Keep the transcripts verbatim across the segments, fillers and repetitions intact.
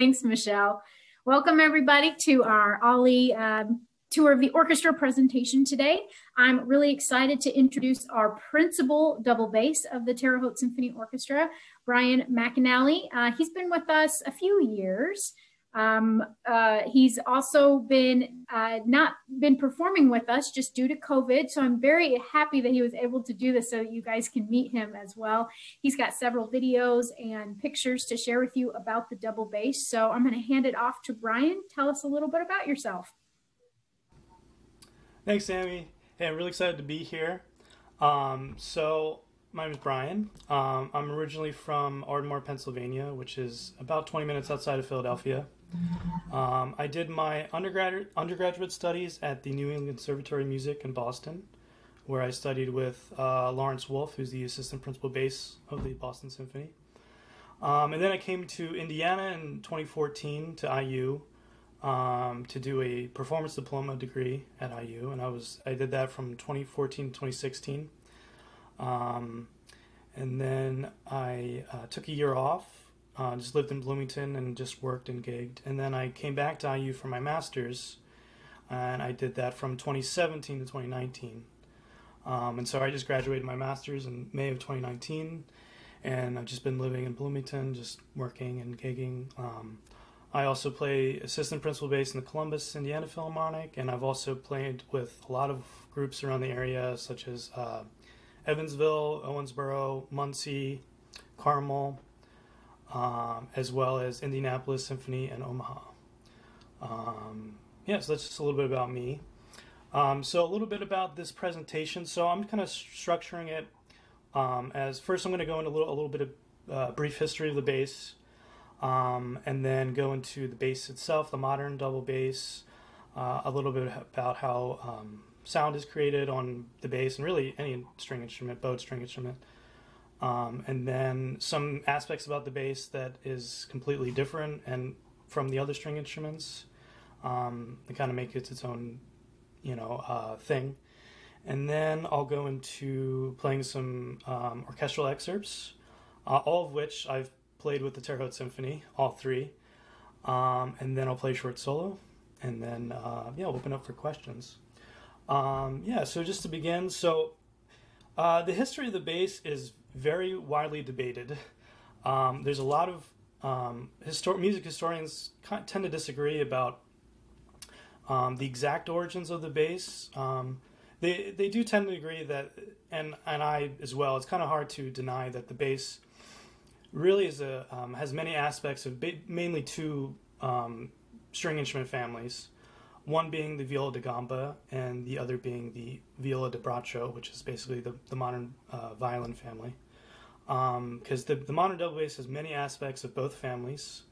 Thanks, Michelle. Welcome, everybody, to our Ollie um, tour of the orchestra presentation today. I'm really excited to introduce our principal double bass of the Terre Haute Symphony Orchestra, Brian McAnally. Uh, he's been with us a few years. Um, uh, he's also been uh, not been performing with us just due to COVID, so I'm very happy that he was able to do this so that you guys can meet him as well. He's got several videos and pictures to share with you about the double bass, so I'm going to hand it off to Brian. Tell us a little bit about yourself. Thanks, Sammy. Hey, I'm really excited to be here. Um, so my name is Brian. Um, I'm originally from Ardmore, Pennsylvania, which is about twenty minutes outside of Philadelphia. Um, I did my undergrad undergraduate studies at the New England Conservatory of Music in Boston, where I studied with uh, Lawrence Wolfe, who's the assistant principal bass of the Boston Symphony. Um, and then I came to Indiana in twenty fourteen to I U. Um, to do a performance diploma degree at I U, and I was I did that from twenty fourteen to twenty sixteen, um, and then I uh, took a year off, uh, just lived in Bloomington and just worked and gigged, and then I came back to I U for my master's, and I did that from twenty seventeen to twenty nineteen, um, and so I just graduated my master's in May of twenty nineteen, and I've just been living in Bloomington, just working and gigging. Um, I also play assistant principal bass in the Columbus, Indiana Philharmonic, and I've also played with a lot of groups around the area, such as uh, Evansville, Owensboro, Muncie, Carmel, um, as well as Indianapolis Symphony and Omaha. Um, yeah, so that's just a little bit about me. Um, so a little bit about this presentation. So I'm kind of structuring it um, as first I'm going to go into a little, a little bit of uh, brief history of the bass. Um, and then go into the bass itself, the modern double bass, uh, a little bit about how um, sound is created on the bass and really any string instrument, bowed string instrument, um, and then some aspects about the bass that is completely different and from the other string instruments. Um, it kind of makes it its own, you know, uh, thing. And then I'll go into playing some um, orchestral excerpts, uh, all of which I've played with the Terre Haute Symphony, all three, um, and then I'll play short solo, and then uh, yeah, we'll open up for questions. Um, yeah, so just to begin, so uh, the history of the bass is very widely debated. Um, there's a lot of um, histor music historians kind of tend to disagree about um, the exact origins of the bass. Um, they they do tend to agree that, and and I as well. It's kind of hard to deny that the bass really is a um, has many aspects of ba mainly two um, string instrument families, one being the viola da gamba and the other being the viola da braccio, which is basically the, the modern uh, violin family, because um, the, the modern double bass has many aspects of both families.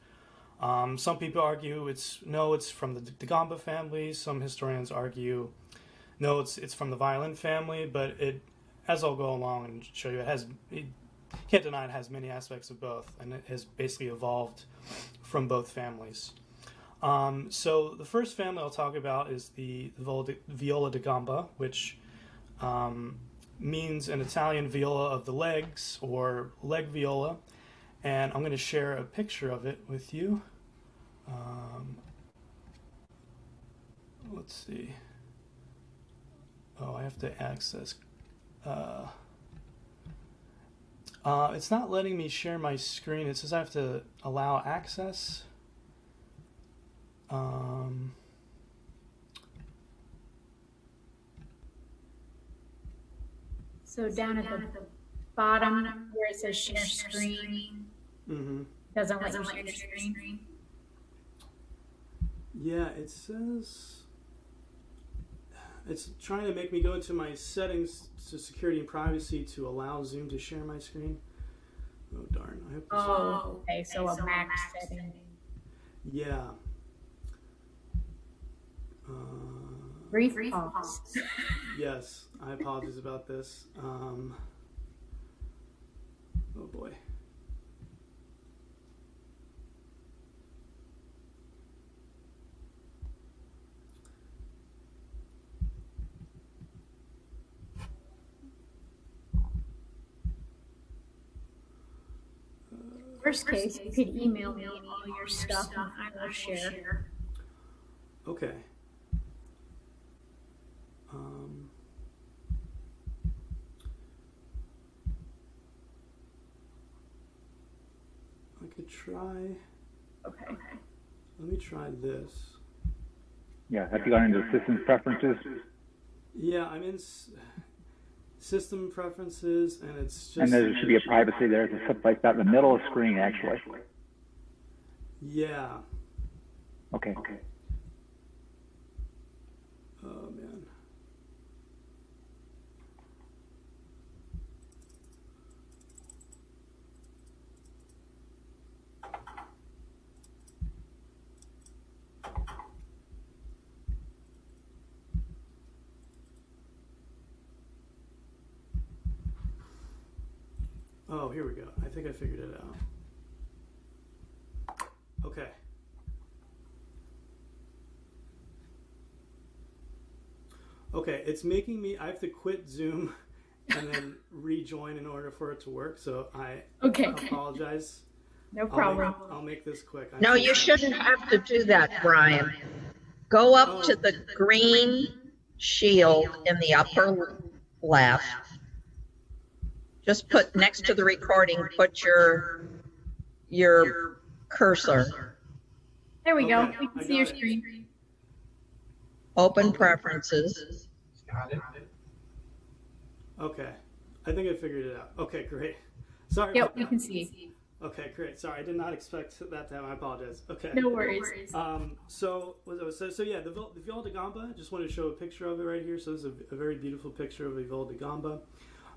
Um, some people argue it's no, it's from the da gamba family. Some historians argue no, it's it's from the violin family. But it, as I'll go along and show you, it has it, can't deny it has many aspects of both, and it has basically evolved from both families. Um, so the first family I'll talk about is the viola da gamba, which um, means an Italian viola of the legs, or leg viola, and I'm going to share a picture of it with you. Um, let's see. Oh, I have to access... Uh, Uh, it's not letting me share my screen. It says I have to allow access. Um, so down at the bottom where it says share screen, mm-hmm. doesn't let you share your screen. Yeah, it says it's trying to make me go into my settings to security and privacy to allow Zoom to share my screen. Oh, darn. I hope oh, so. okay. So, okay, a so Mac setting. setting. Yeah. Uh, brief, brief pause. Yes, I apologize about this. Um, oh, boy. worst case, you could email me all your stuff and I will share. Okay. Um, I could try. Okay. Let me try this. Yeah, have you gone into system preferences? Yeah, I'm in s system preferences, and it's just. And there should be a privacy there. There's something like that in the middle of the screen, actually. Yeah. Okay. Okay. Oh man. Oh, here we go. I think I figured it out. Okay. Okay, it's making me, I have to quit Zoom and then rejoin in order for it to work. So I okay. apologize. No problem. I'll make, I'll make this quick. I no, you shouldn't have to do that, Brian. Go up oh. to the green shield in the upper left. Just put next to the recording, put your your cursor. There we go. We can see your screen. Open preferences. Got it. Okay. I think I figured it out. Okay, great. Sorry. Yep, we can see. Okay, great. Sorry, I did not expect that to happen. I apologize. Okay. No worries. Um. So, so, so yeah, the, the viola da gamba, just wanted to show a picture of it right here. So this is a, a very beautiful picture of a viola da gamba.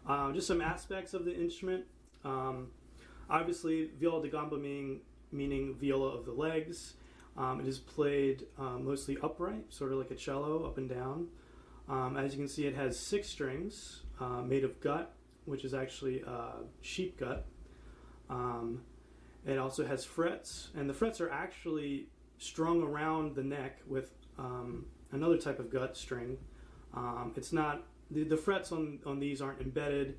Um, just some aspects of the instrument. Um, obviously, viola da gamba meaning, meaning viola of the legs. Um, it is played uh, mostly upright, sort of like a cello, up and down. Um, as you can see, it has six strings uh, made of gut, which is actually uh, sheep gut. Um, it also has frets, and the frets are actually strung around the neck with um, another type of gut string. Um, it's not The, the frets on, on these aren't embedded,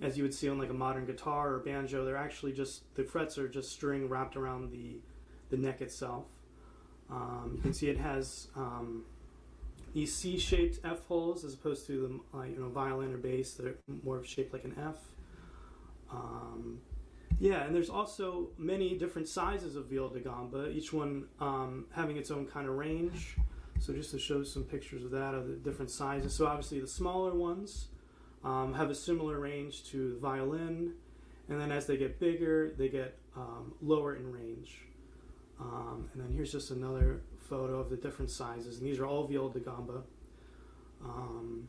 as you would see on like a modern guitar or banjo. They're actually just, the frets are just string wrapped around the, the neck itself. Um, you can see it has um, these C-shaped F holes as opposed to the uh, you know violin or bass that are more shaped like an F. Um, yeah, and there's also many different sizes of viola da gamba, each one um, having its own kind of range. So just to show some pictures of that, of the different sizes. So obviously the smaller ones um, have a similar range to the violin, and then as they get bigger, they get um, lower in range. Um, and then here's just another photo of the different sizes, and these are all viola da gamba. Um,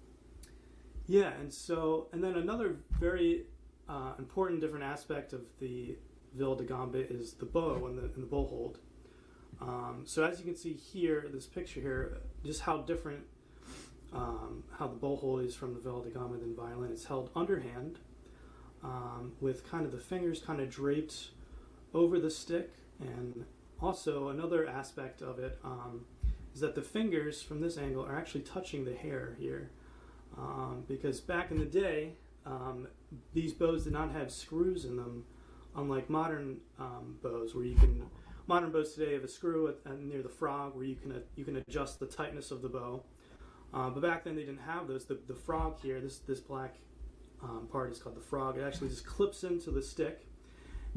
yeah, and so, and then another very uh, important different aspect of the viola da gamba is the bow and the, and the bow hold. Um, so as you can see here, this picture here, just how different um, how the bow hold is from the viola da gamba than violin. It's held underhand um, with kind of the fingers kind of draped over the stick, and also another aspect of it um, is that the fingers from this angle are actually touching the hair here, um, because back in the day um, these bows did not have screws in them, unlike modern um, bows where you can. Modern bows today have a screw at, at, near the frog where you can, uh, you can adjust the tightness of the bow. Uh, but back then they didn't have those. The, the frog here, this, this black um, part is called the frog. It actually just clips into the stick.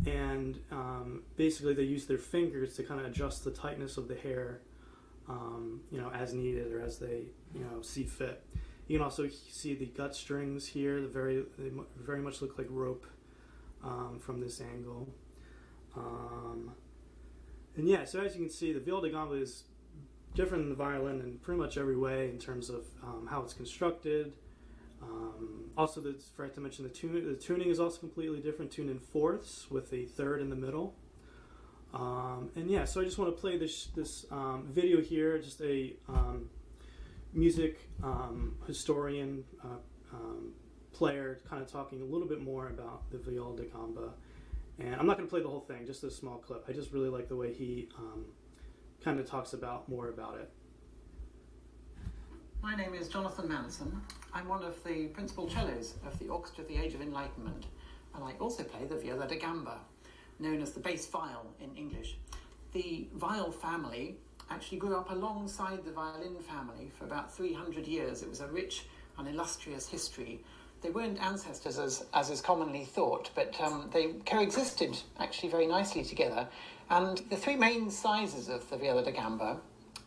And um, basically they use their fingers to kind of adjust the tightness of the hair, um, you know, as needed or as they, you know, see fit. You can also see the gut strings here. The very, they very much look like rope um, from this angle. Um, And yeah, so as you can see, the viola da gamba is different than the violin in pretty much every way in terms of um, how it's constructed. Um, also, the, forgot to mention the tuning. The tuning is also completely different, tuned in fourths with a third in the middle. Um, and yeah, so I just want to play this this um, video here, just a um, music um, historian uh, um, player kind of talking a little bit more about the viola da gamba. And I'm not going to play the whole thing, just a small clip. I just really like the way he um, kind of talks about more about it. My name is Jonathan Manson. I'm one of the principal cellos of the Orchestra of the Age of Enlightenment, and I also play the viola da gamba. known as the bass viol in English. The viol family actually grew up alongside the violin family for about three hundred years. It was a rich and illustrious history. They weren't ancestors, as, as is commonly thought, but um, they coexisted actually very nicely together. And the three main sizes of the viola da gamba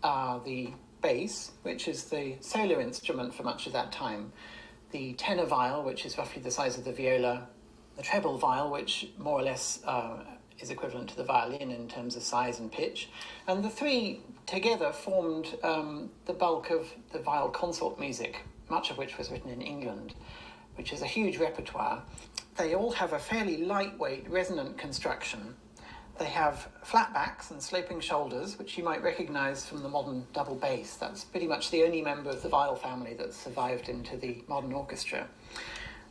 are the bass, which is the solo instrument for much of that time, the tenor viol, which is roughly the size of the viola, the treble viol, which more or less uh, is equivalent to the violin in terms of size and pitch, and the three together formed um, the bulk of the viol consort music, much of which was written in England, which is a huge repertoire. They all have a fairly lightweight resonant construction. They have flat backs and sloping shoulders, which you might recognize from the modern double bass. That's pretty much the only member of the viol family that's survived into the modern orchestra.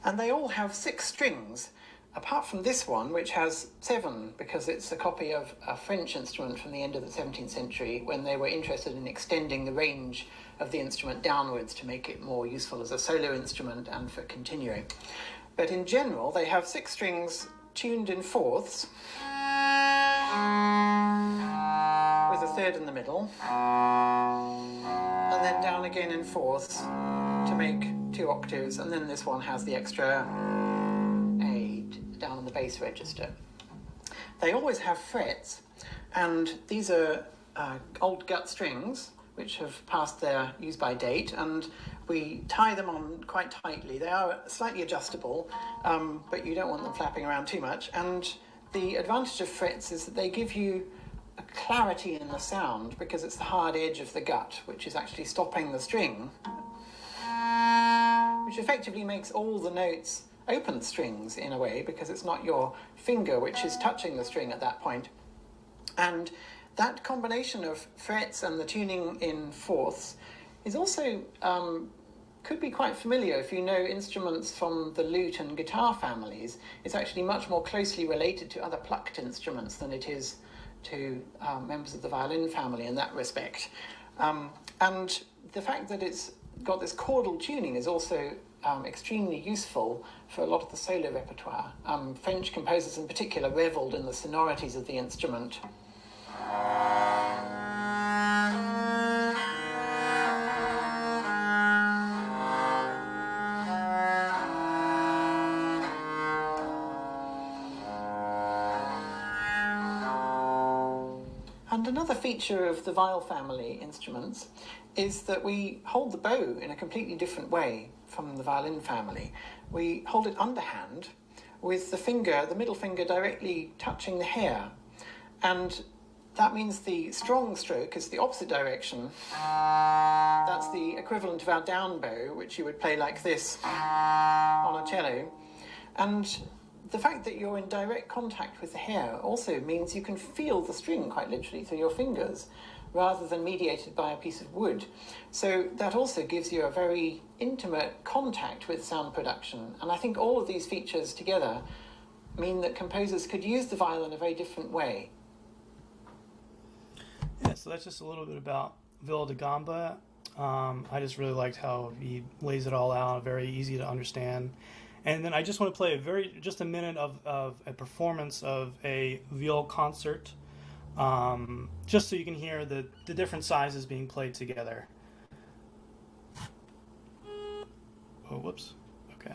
And they all have six strings, apart from this one, which has seven, because it's a copy of a French instrument from the end of the seventeenth century, when they were interested in extending the range of the instrument downwards to make it more useful as a solo instrument and for continuing. But in general, they have six strings tuned in fourths, with a third in the middle, and then down again in fourths to make two octaves, and then this one has the extra down on the bass register. They always have frets, and these are uh, old gut strings which have passed their use-by date, and we tie them on quite tightly. They are slightly adjustable, um, but you don't want them flapping around too much, and the advantage of frets is that they give you a clarity in the sound, because it's the hard edge of the gut which is actually stopping the string, which effectively makes all the notes open strings in a way, because it's not your finger which is touching the string at that point. And that combination of frets and the tuning in fourths is also um, could be quite familiar if you know instruments from the lute and guitar families. It's actually much more closely related to other plucked instruments than it is to uh, members of the violin family in that respect. Um, and the fact that it's got this chordal tuning is also Um, extremely useful for a lot of the solo repertoire. Um, French composers in particular revelled in the sonorities of the instrument. And another feature of the viol family instruments is that we hold the bow in a completely different way from the violin family. We hold it underhand with the finger, the middle finger directly touching the hair. And that means the strong stroke is the opposite direction. That's the equivalent of our down bow, which you would play like this on a cello. And the fact that you're in direct contact with the hair also means you can feel the string quite literally through your fingers, rather than mediated by a piece of wood. So that also gives you a very intimate contact with sound production. And I think all of these features together mean that composers could use the viol in a very different way. Yeah, so that's just a little bit about viola da gamba. Um, I just really liked how he lays it all out, very easy to understand. And then I just want to play a very just a minute of, of a performance of a viol concert, um, just so you can hear the, the different sizes being played together. Oh, whoops. Okay.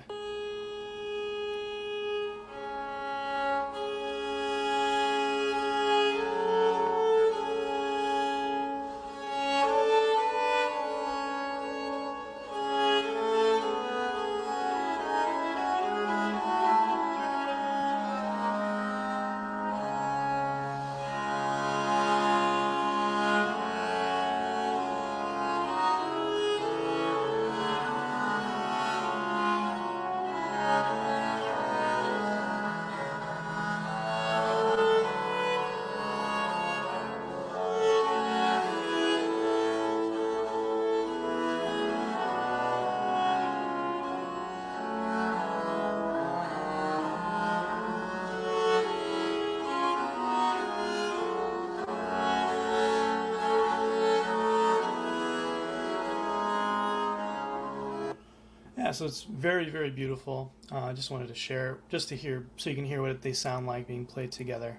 Yeah, so it's very, very beautiful. Uh, I just wanted to share, just to hear, so you can hear what they sound like being played together.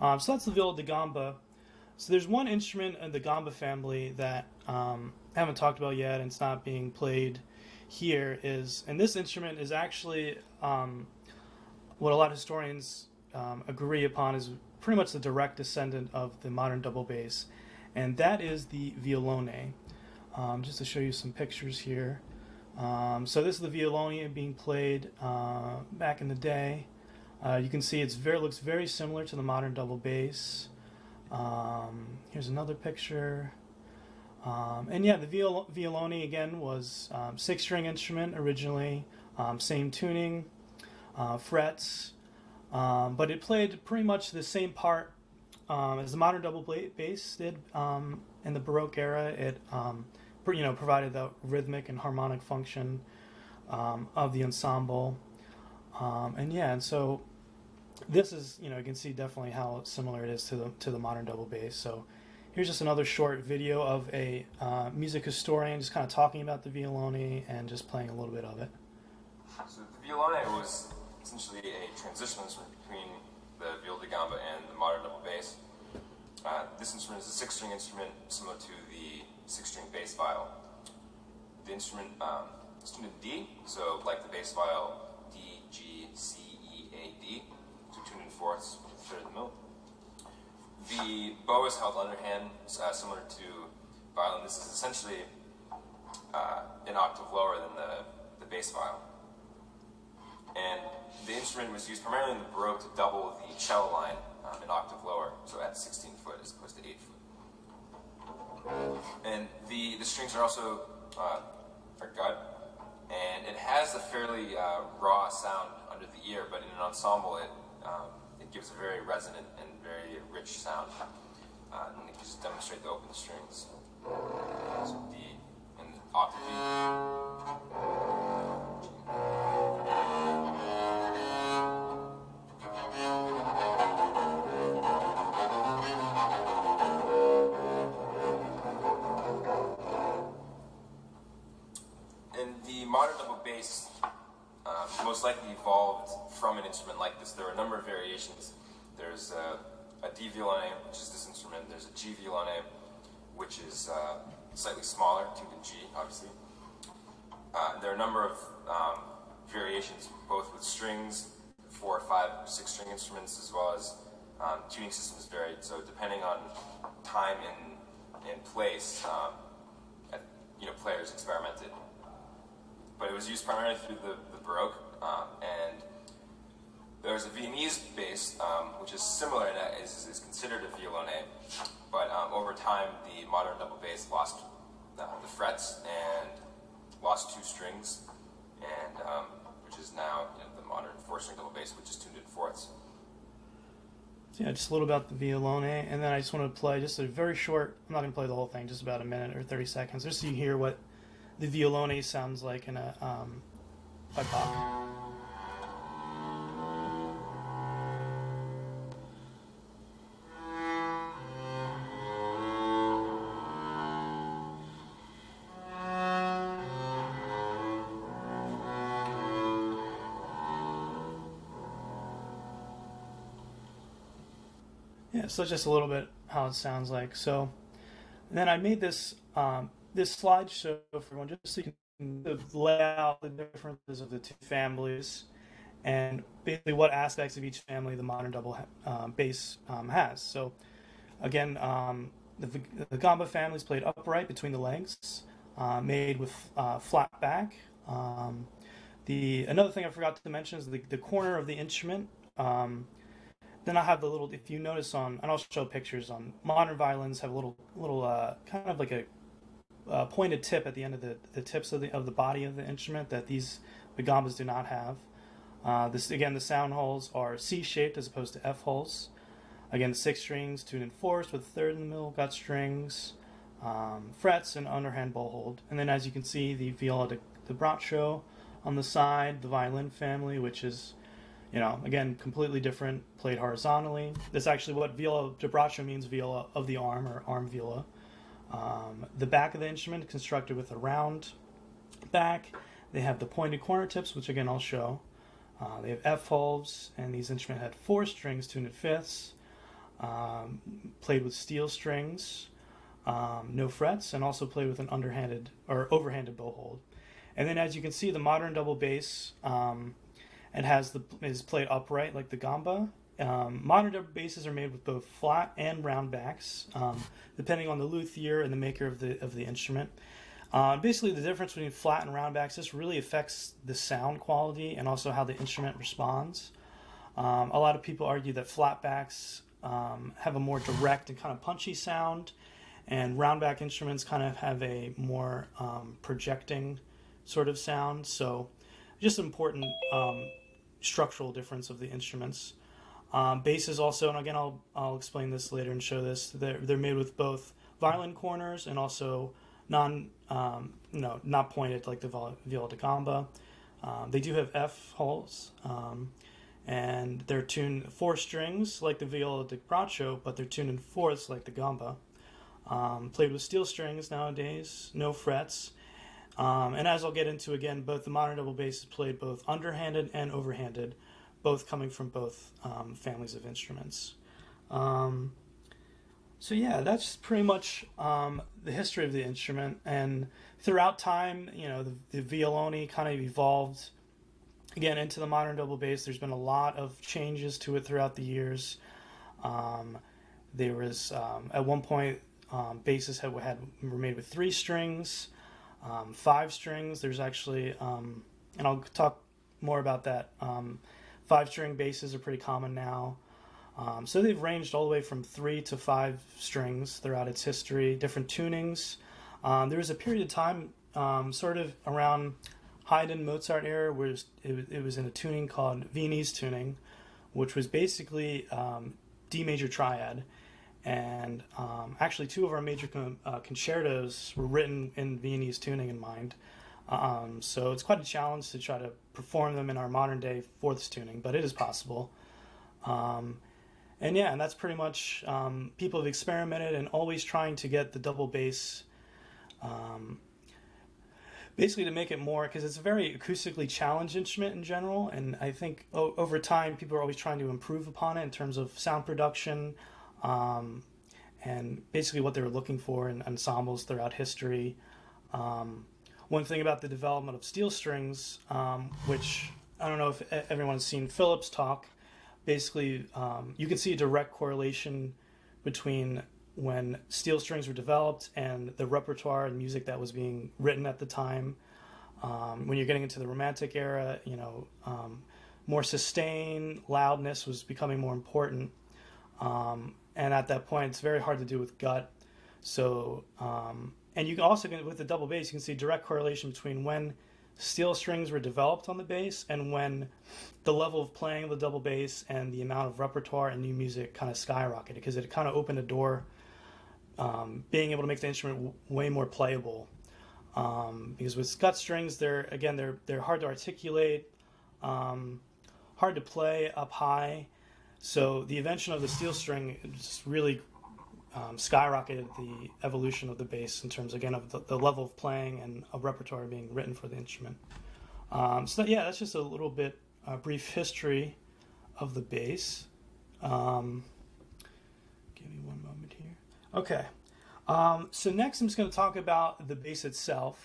Um, so that's the viola da gamba. So there's one instrument in the gamba family that um, I haven't talked about yet, and it's not being played here. Is and this instrument is actually um, what a lot of historians um, agree upon is pretty much the direct descendant of the modern double bass, and that is the violone. Um, just to show you some pictures here. Um, so this is the violone being played uh, back in the day. Uh, you can see it's very looks very similar to the modern double bass. Um, here's another picture. Um, and yeah, the viol violone again was um, six-string instrument originally, um, same tuning, uh, frets, um, but it played pretty much the same part um, as the modern double bass did um, in the Baroque era. It um, you know provided the rhythmic and harmonic function um, of the ensemble, um, and yeah, and so. This is, you know, you can see definitely how similar it is to the to the modern double bass. So here's just another short video of a uh, music historian just kind of talking about the violone and just playing a little bit of it. So the violone was essentially a transition instrument between the viola da gamba and the modern double bass. Uh, this instrument is a six-string instrument similar to the six-string bass viol. The instrument um, is tuned in D, so like the bass viol, D, G, C, E, A, D. Tuned in fourths, third in the middle. The bow is held underhand, uh, similar to violin. This is essentially uh, an octave lower than the, the bass viol. And the instrument was used primarily in the Baroque to double the cello line, um, an octave lower, so at sixteen foot as opposed to eight foot. And the, the strings are also uh, are gut, and it has a fairly uh, raw sound under the ear, but in an ensemble it Um, it gives a very resonant and very rich sound, uh, and it can just demonstrate the open strings. So D and octave D. And the modern double bass um, most likely evolved from an instrument like this. There are a number of variations. There's a, a D violone, which is this instrument. There's a G violone, which is uh, slightly smaller, tuned in G, obviously. Uh, there are a number of um, variations, both with strings, four, five, six-string instruments, as well as um, tuning systems varied. So depending on time and, and place, um, at, you know, players experimented. But it was used primarily through the, the Baroque, um, and there's a Viennese bass, um, which is similar and is, is considered a violone, but um, over time the modern double bass lost uh, the frets and lost two strings, and um, which is now you know, the modern four-string double bass, which is tuned in fourths. Yeah, just a little about the violone, and then I just want to play just a very short. I'm not going to play the whole thing, just about a minute or thirty seconds, just so you hear what the violone sounds like in a um, by Bach. So just a little bit how it sounds like. So and then I made this um, this slideshow for everyone just so you can lay out the differences of the two families and basically what aspects of each family the modern double um, bass um, has. So again, um, the, the gamba family is played upright between the legs, uh, made with uh, flat back. Um, the another thing I forgot to mention is the, the corner of the instrument. Um, Then I have the little, if you notice on, and I'll show pictures on, modern violins have a little, little uh, kind of like a uh, pointed tip at the end of the, the tips of the, of the body of the instrument that these, the gambas do not have. Uh, this, again, the sound holes are C-shaped as opposed to F-holes. Again, the six strings, tuned in fourths with third in the middle, gut strings, um, frets, and underhand bow hold. And then as you can see, the viola da braccio on the side, the violin family, which is, you know, again, completely different, played horizontally. That's actually what viola da braccio means, viola of the arm or arm viola. Um, the back of the instrument constructed with a round back. They have the pointed corner tips, which again I'll show. Uh, they have F-valves, and these instruments had four strings tuned at fifths, um, played with steel strings, um, no frets, and also played with an underhanded or overhanded bow hold. And then, as you can see, the modern double bass um, and has the is played upright like the gamba. Um, modern double basses are made with both flat and round backs, um, depending on the luthier and the maker of the of the instrument. Uh, basically, the difference between flat and round backs, this really affects the sound quality and also how the instrument responds. Um, a lot of people argue that flat backs um, have a more direct and kind of punchy sound, and round back instruments kind of have a more um, projecting sort of sound. So just an important um, structural difference of the instruments. Um, basses also, and again, I'll, I'll explain this later and show this, they're, they're made with both violin corners and also non um no not pointed like the viola da gamba. Um, they do have F holes, um, and they're tuned four strings like the viola da braccio, but they're tuned in fourths like the gamba. Um, played with steel strings nowadays, no frets, um, and as I'll get into again, both the modern double bass is played both underhanded and overhanded, both coming from both um, families of instruments. Um, So yeah, that's pretty much um, the history of the instrument. And throughout time, you know, the, the violone kind of evolved again into the modern double bass. There's been a lot of changes to it throughout the years. Um, there was um, at one point um, basses had, had were made with three strings, um, five strings. There's actually, um, and I'll talk more about that. Um, five-string basses are pretty common now. Um, so they've ranged all the way from three to five strings throughout its history, different tunings. Um, there was a period of time, um, sort of around Haydn, Mozart era, where it, it was in a tuning called Viennese tuning, which was basically um, D major triad. And um, actually two of our major con uh, concertos were written in Viennese tuning in mind. Um, so it's quite a challenge to try to perform them in our modern day fourths tuning, but it is possible. Um, And yeah, and that's pretty much, um, people have experimented and always trying to get the double bass, um, basically to make it more, because it's a very acoustically challenged instrument in general, and I think o over time people are always trying to improve upon it in terms of sound production, um, and basically what they were looking for in ensembles throughout history. Um, one thing about the development of steel strings, um, which I don't know if everyone's seen Philip's talk. Basically, um, you can see a direct correlation between when steel strings were developed and the repertoire and music that was being written at the time. Um, when you're getting into the Romantic era, you know, um, more sustain, loudness was becoming more important. Um, and at that point, it's very hard to do with gut. So, um, and you can also, with the double bass, you can see direct correlation between when steel strings were developed on the bass and when the level of playing of the double bass and the amount of repertoire and new music kind of skyrocketed, because it kind of opened a door, um, being able to make the instrument w way more playable. Um, because with gut strings, they're again they're they're hard to articulate, um, hard to play up high. So the invention of the steel string just really um, skyrocketed the evolution of the bass in terms again of the, the level of playing and a repertoire being written for the instrument. Um, so that, yeah, that's just a little bit. A brief history of the bass. Um, give me one moment here. Okay. Um, so next I'm just going to talk about the bass itself.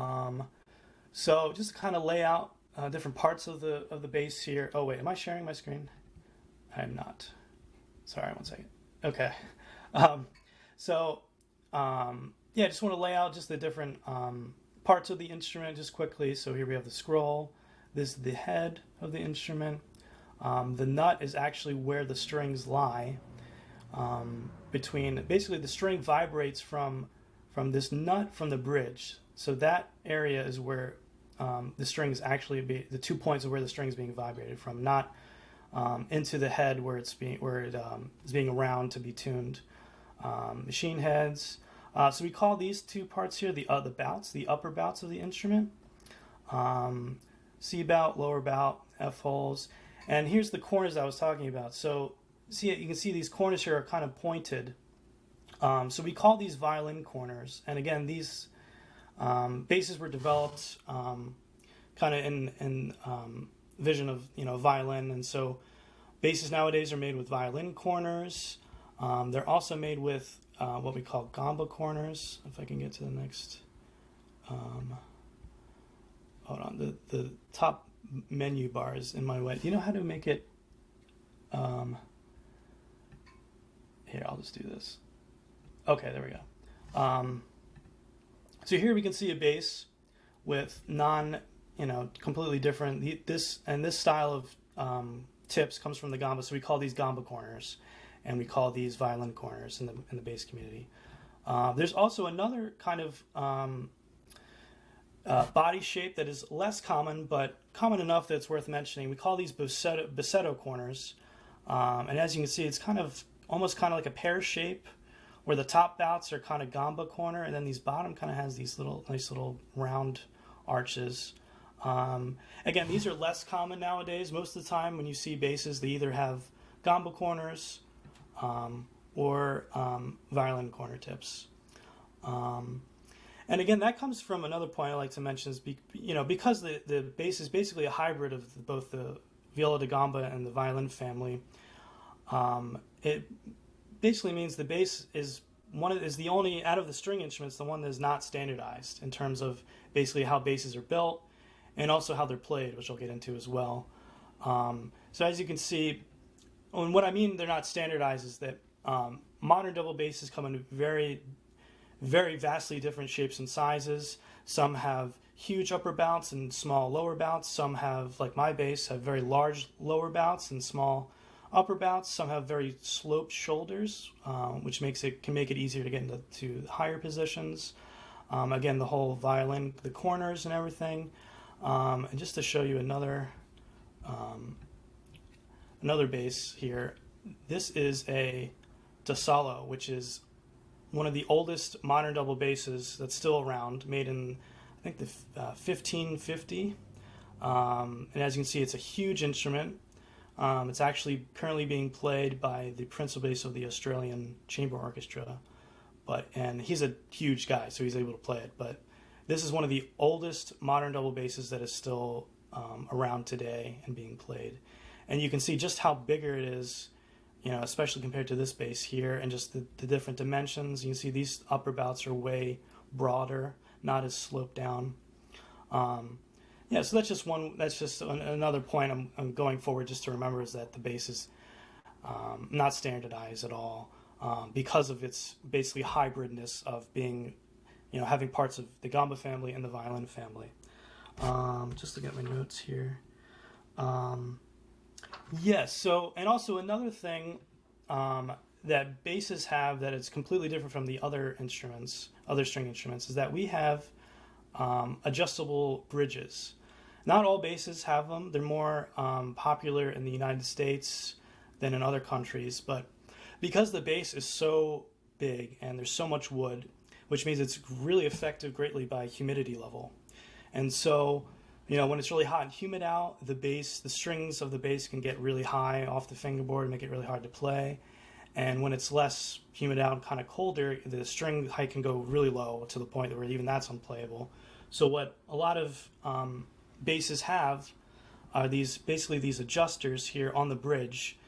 Um, so just to kind of lay out uh, different parts of the of the bass here. Oh wait, am I sharing my screen? I'm not. Sorry, one second. Okay. Um, so um, yeah, I just want to lay out just the different um, parts of the instrument just quickly. So here we have the scroll. This is the head of the instrument. Um, the nut is actually where the strings lie. Um, between basically the string vibrates from from this nut from the bridge. So that area is where um, the strings actually be the two points of where the string is being vibrated from, not um, into the head where it's being where it um, is being around to be tuned. Um, machine heads. Uh, so we call these two parts here the uh, the bouts, the upper bouts of the instrument. Um, C bout, lower bout, F holes, and here's the corners I was talking about. So see, you can see these corners here are kind of pointed. Um, so we call these violin corners. And again, these um, basses were developed um, kind of in, in um, vision of, you know, violin. And so basses nowadays are made with violin corners. Um, they're also made with uh, what we call gamba corners. If I can get to the next, um, hold on, the, the top menu bar is in my way. Do you know how to make it? Um, here, I'll just do this. Okay, there we go. Um, so here we can see a bass with non, you know, completely different. This and this style of um, tips comes from the gamba, so we call these gamba corners, and we call these violin corners in the in the bass community. Uh, there's also another kind of um, uh, body shape that is less common, but common enough that it's worth mentioning. We call these bossetto, bossetto corners, um, and as you can see, it's kind of almost kind of like a pear shape, where the top bouts are kind of gamba corner, and then these bottom kind of has these little nice little round arches. Um, again, these are less common nowadays. Most of the time when you see basses, they either have gamba corners um, or um, violin corner tips. Um, and again, that comes from another point I like to mention is, be, you know, because the, the bass is basically a hybrid of the, both the viola da gamba and the violin family, um, it basically means the bass is one of, is the only, out of the string instruments, the one that is not standardized in terms of basically how basses are built, and also how they're played, which I'll get into as well. Um, so as you can see, and what I mean they're not standardized is that um, modern double basses come in very, very vastly different shapes and sizes. Some have huge upper bouts and small lower bouts. Some have, like my bass, have very large lower bouts and small upper bouts. Some have very sloped shoulders, um, which makes it can make it easier to get into to higher positions. Um, again, the whole violin, the corners and everything. Um, and just to show you another um, another bass here, this is a da Salò, which is one of the oldest modern double basses that's still around, made in, I think, the uh, fifteen fifty. Um, and as you can see, it's a huge instrument. Um, it's actually currently being played by the principal bass of the Australian Chamber Orchestra. But, and he's a huge guy, so he's able to play it. But this is one of the oldest modern double basses that is still um, around today and being played. And you can see just how bigger it is, you know, especially compared to this bass here, and just the, the different dimensions. You can see these upper bouts are way broader, not as sloped down. Um, yeah, so that's just one, that's just an, another point I'm, I'm going forward just to remember, is that the bass is um, not standardized at all um, because of its basically hybridness of being, you know, having parts of the gamba family and the violin family. Um, just to get my notes here. Um, yes, yeah, so, and also another thing um, that basses have that is completely different from the other instruments, other string instruments, is that we have um, adjustable bridges. Not all basses have them. They're more um, popular in the United States than in other countries, but because the bass is so big and there's so much wood, which means it's really affected greatly by humidity level. And so, you know, when it's really hot and humid out, the bass, the strings of the bass can get really high off the fingerboard and make it really hard to play. And when it's less humid out and kind of colder, the string height can go really low to the point where even that's unplayable. So what a lot of um, basses have are these, basically these adjusters here on the bridge.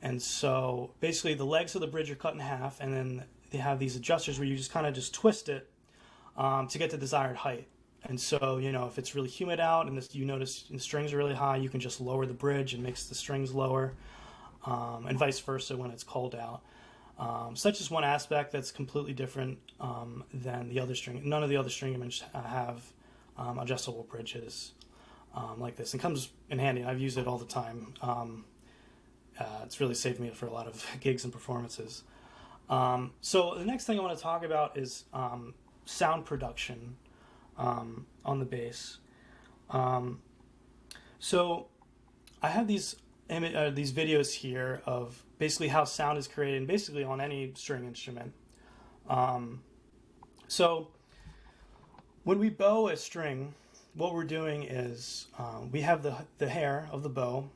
And so basically the legs of the bridge are cut in half, and then they have these adjusters where you just kind of just twist it um, to get the desired height. And so, you know, if it's really humid out and this, you notice the strings are really high, you can just lower the bridge and makes the strings lower, um, and vice versa when it's cold out. Um, so that's just one aspect that's completely different um, than the other string. None of the other string instruments have um, adjustable bridges um, like this. It comes in handy. I've used it all the time. Um, uh, it's really saved me for a lot of gigs and performances. Um, so the next thing I want to talk about is um, sound production um, on the bass. Um, so I have these uh, these videos here of basically how sound is created, and basically on any string instrument. Um, so when we bow a string, what we're doing is uh, we have the the hair of the bow,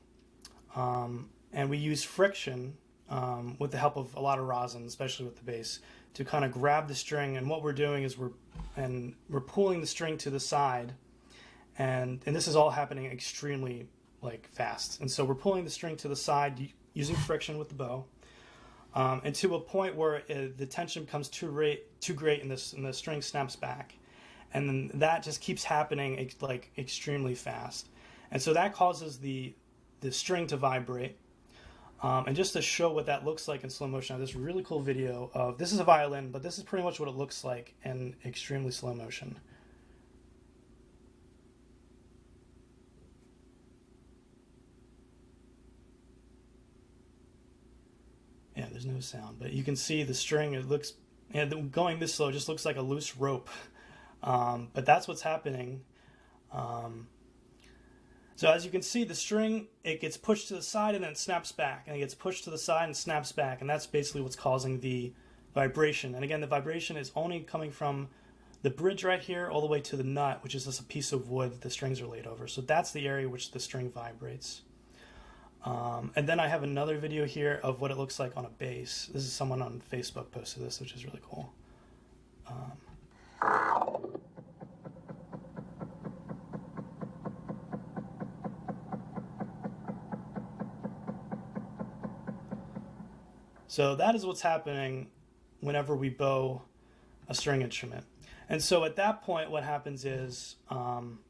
um, and we use friction. Um, with the help of a lot of rosin, especially with the bass, to kind of grab the string. And what we're doing is we're and we're pulling the string to the side, And, and this is all happening extremely like fast. And so we're pulling the string to the side using friction with the bow, um, and to a point where it, the tension becomes too, rate, too great and, this, and the string snaps back. And then that just keeps happening like extremely fast. And so that causes the, the string to vibrate. Um, and just to show what that looks like in slow motion, I have this really cool video of, this is a violin, but this is pretty much what it looks like in extremely slow motion. Yeah, there's no sound, but you can see the string, it looks, and going this slow just looks like a loose rope. Um, but that's what's happening. Um, So as you can see, the string, it gets pushed to the side and then it snaps back, and it gets pushed to the side and snaps back, and that's basically what's causing the vibration. And again, the vibration is only coming from the bridge right here all the way to the nut, which is just a piece of wood that the strings are laid over. So that's the area which the string vibrates. Um, and then I have another video here of what it looks like on a bass. This is someone on Facebook posted this, which is really cool. Um, So that is what's happening whenever we bow a string instrument. And so at that point, what happens is, um,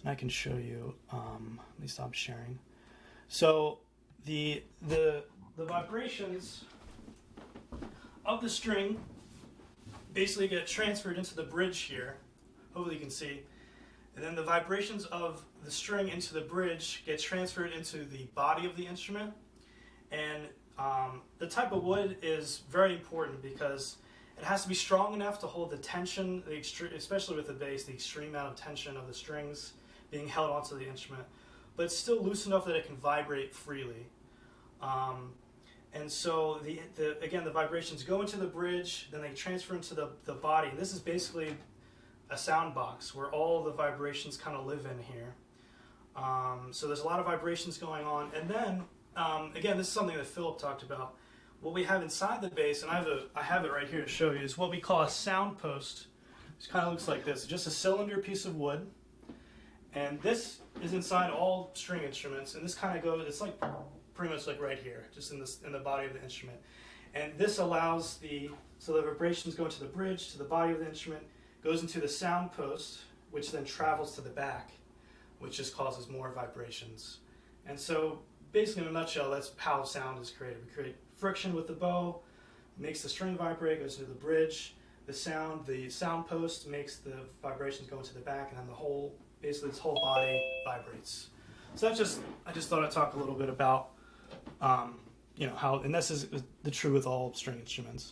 and I can show you, um, let me stop sharing. So the, the, the vibrations of the string basically get transferred into the bridge here. Hopefully you can see. And then the vibrations of the string into the bridge get transferred into the body of the instrument. And Um, the type of wood is very important because it has to be strong enough to hold the tension, the extre especially with the bass, the extreme amount of tension of the strings being held onto the instrument, but it's still loose enough that it can vibrate freely. Um, and so, the, the, again, the vibrations go into the bridge, then they transfer into the, the body. And this is basically a sound box where all the vibrations kind of live in here. Um, so there's a lot of vibrations going on, and then Um, again, this is something that Philip talked about. What we have inside the bass, and I have, a, I have it right here to show you, is what we call a sound post, which kind of looks like this. Just a cylinder piece of wood. And this is inside all string instruments. And this kind of goes, it's like pretty much like right here, just in, this, in the body of the instrument. And this allows the, so the vibrations go into the bridge, to the body of the instrument, goes into the sound post, which then travels to the back, which just causes more vibrations. And so, basically, in a nutshell, that's how sound is created. We create friction with the bow, makes the string vibrate, goes into the bridge. The sound, the sound post, makes the vibrations go into the back, and then the whole, basically, this whole body vibrates. So that's just, I just thought I'd talk a little bit about, um, you know, how, and this is the true with all string instruments.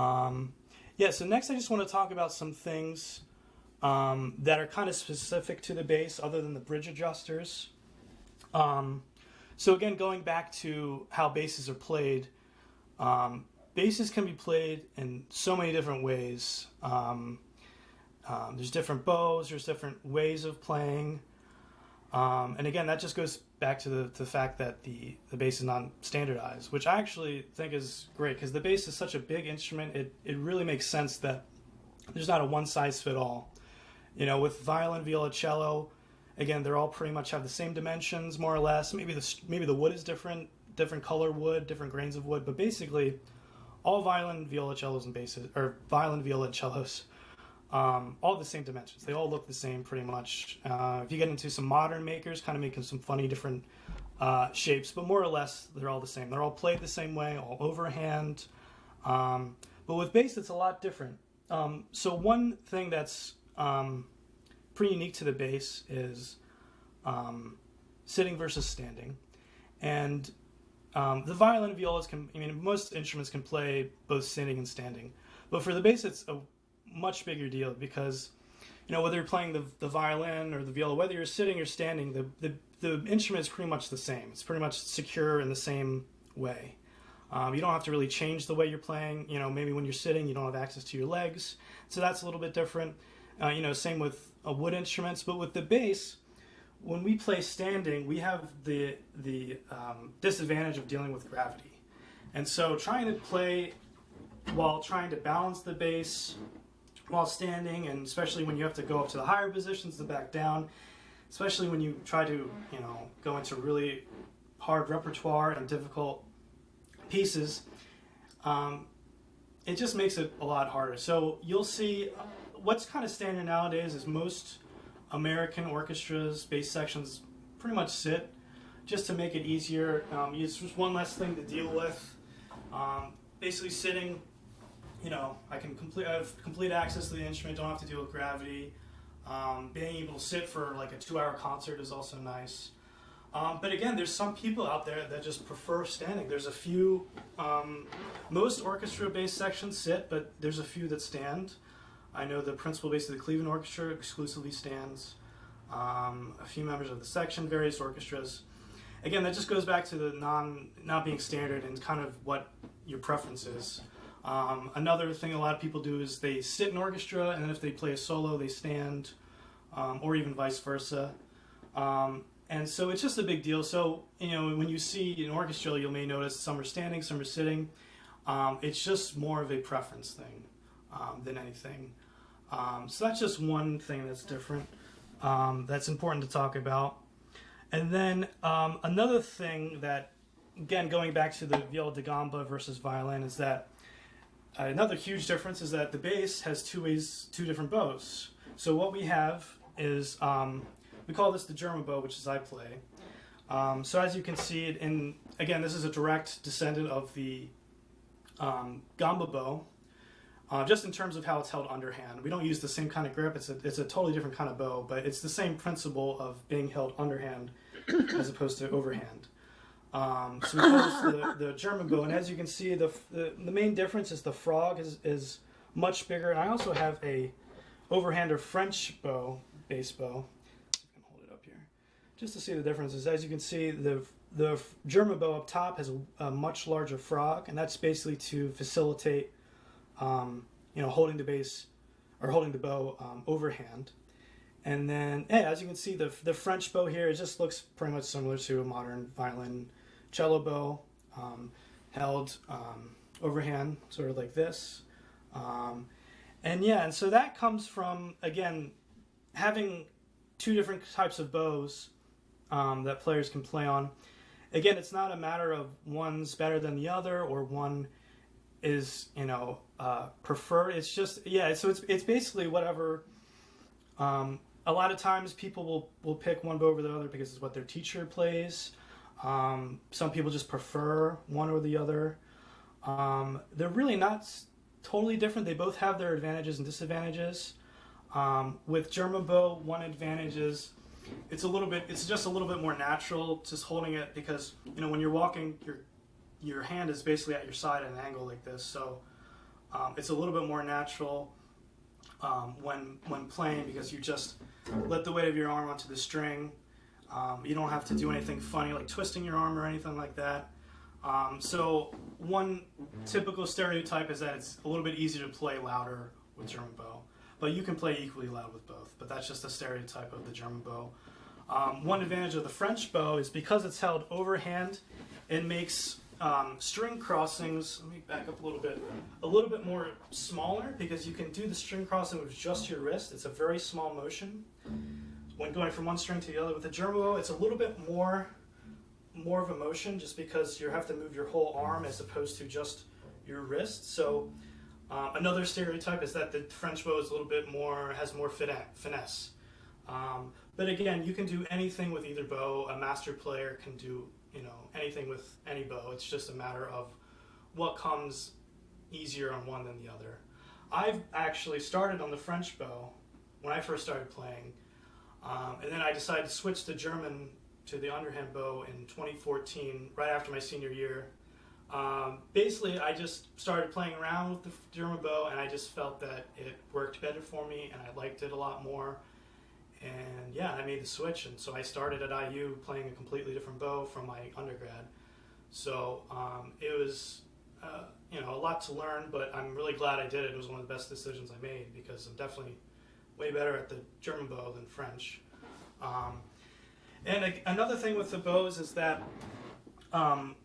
Um, yeah. So next, I just want to talk about some things um, that are kind of specific to the bass, other than the bridge adjusters. Um, So again, going back to how basses are played, um, basses can be played in so many different ways. Um, um, there's different bows, there's different ways of playing. Um, and again, that just goes back to the, to the fact that the, the bass is not standardized, which I actually think is great because the bass is such a big instrument. It, it really makes sense that there's not a one-size-fit-all. You know, with violin, viola, cello, again, they're all pretty much have the same dimensions, more or less. Maybe the maybe the wood is different, different color wood, different grains of wood, but basically, all violin, viola, cellos, and basses, or violin, viola, and cellos, um, all the same dimensions. They all look the same, pretty much. Uh, if you get into some modern makers, kind of making some funny different uh, shapes, but more or less, they're all the same. They're all played the same way, all overhand. Um, but with bass, it's a lot different. Um, so one thing that's um, pretty unique to the bass is um, sitting versus standing, and um, the violin and violas can, I mean, most instruments can play both sitting and standing, but for the bass it's a much bigger deal because, you know, whether you're playing the, the violin or the viola, whether you're sitting or standing, the, the, the instrument is pretty much the same. It's pretty much secure in the same way. Um, you don't have to really change the way you're playing. You know, maybe when you're sitting you don't have access to your legs, so that's a little bit different. Uh, you know, same with uh, wood instruments, but with the bass, when we play standing, we have the the um, disadvantage of dealing with gravity, and so trying to play while trying to balance the bass while standing, and especially when you have to go up to the higher positions to back down, especially when you try to, you know, go into really hard repertoire and difficult pieces, um, it just makes it a lot harder. So you'll see what's kind of standard nowadays is most American orchestras, bass sections pretty much sit just to make it easier. Um, it's just one less thing to deal with. Um, basically sitting, you know, I can complete, I have complete access to the instrument, don't have to deal with gravity. Um, being able to sit for like a two-hour concert is also nice. Um, but again, there's some people out there that just prefer standing. There's a few, um, most orchestra-based sections sit, but there's a few that stand. I know the principal bass of the Cleveland Orchestra exclusively stands. Um, a few members of the section, various orchestras. Again, that just goes back to the non, not being standard and kind of what your preference is. Um, another thing a lot of people do is they sit in orchestra, and then if they play a solo, they stand, um, or even vice versa. Um, and so it's just a big deal. So, you know, when you see an orchestra, you may notice some are standing, some are sitting. Um, it's just more of a preference thing um, than anything. Um, so that's just one thing that's different, um, that's important to talk about. And then um, another thing that, again, going back to the viola da gamba versus violin, is that uh, another huge difference is that the bass has two ways, two different bows. So what we have is, um, we call this the German bow, which is I play. Um, so as you can see, it in, again, this is a direct descendant of the um, gamba bow, uh, just in terms of how it's held underhand. We don't use the same kind of grip, it's a, it's a totally different kind of bow, but it's the same principle of being held underhand as opposed to overhand. Um, so we call this the, the German bow, and as you can see, the, the, the main difference is the frog is, is much bigger, and I also have a overhand or French bow, bass bow. I can hold it up here, just to see the differences. As you can see, the, the German bow up top has a, a much larger frog, and that's basically to facilitate, um, you know, holding the bass, or holding the bow um, overhand. And then, yeah, as you can see, the, the French bow here, it just looks pretty much similar to a modern violin cello bow, um, held um, overhand, sort of like this. Um, and yeah, and so that comes from, again, having two different types of bows um, that players can play on. Again, it's not a matter of one's better than the other or one is, you know, uh, preferred. It's just, yeah, so it's, it's basically whatever. Um, a lot of times people will, will pick one bow over the other because it's what their teacher plays. Um, some people just prefer one or the other. Um, they're really not totally different. They both have their advantages and disadvantages. Um, with German bow, one advantage is it's a little bit, it's just a little bit more natural just holding it because, you know, when you're walking, your, your hand is basically at your side at an angle like this. So, um, it's a little bit more natural, um, when, when playing because you just let the weight of your arm onto the string. Um, you don't have to do anything funny like twisting your arm or anything like that. Um, so one typical stereotype is that it's a little bit easier to play louder with German bow, but you can play equally loud with both, but that's just a stereotype of the German bow. Um, one advantage of the French bow is because it's held overhand, it makes um, string crossings, let me back up a little bit, a little bit more smaller because you can do the string crossing with just your wrist. It's a very small motion. When going from one string to the other with the German bow, it's a little bit more, more of a motion just because you have to move your whole arm as opposed to just your wrist. So uh, another stereotype is that the French bow is a little bit more, has more finesse. Um, but again, you can do anything with either bow. A master player can do, you know, anything with any bow. It's just a matter of what comes easier on one than the other. I've actually started on the French bow when I first started playing. Um, and then I decided to switch to German, to the underhand bow in twenty fourteen, right after my senior year. Um, basically, I just started playing around with the German bow, and I just felt that it worked better for me, and I liked it a lot more. And yeah, I made the switch, and so I started at I U playing a completely different bow from my undergrad. So um, it was, uh, you know, a lot to learn, but I'm really glad I did it. It was one of the best decisions I made because I'm definitely way better at the German bow than French. Um, and a, another thing with the bows is that um,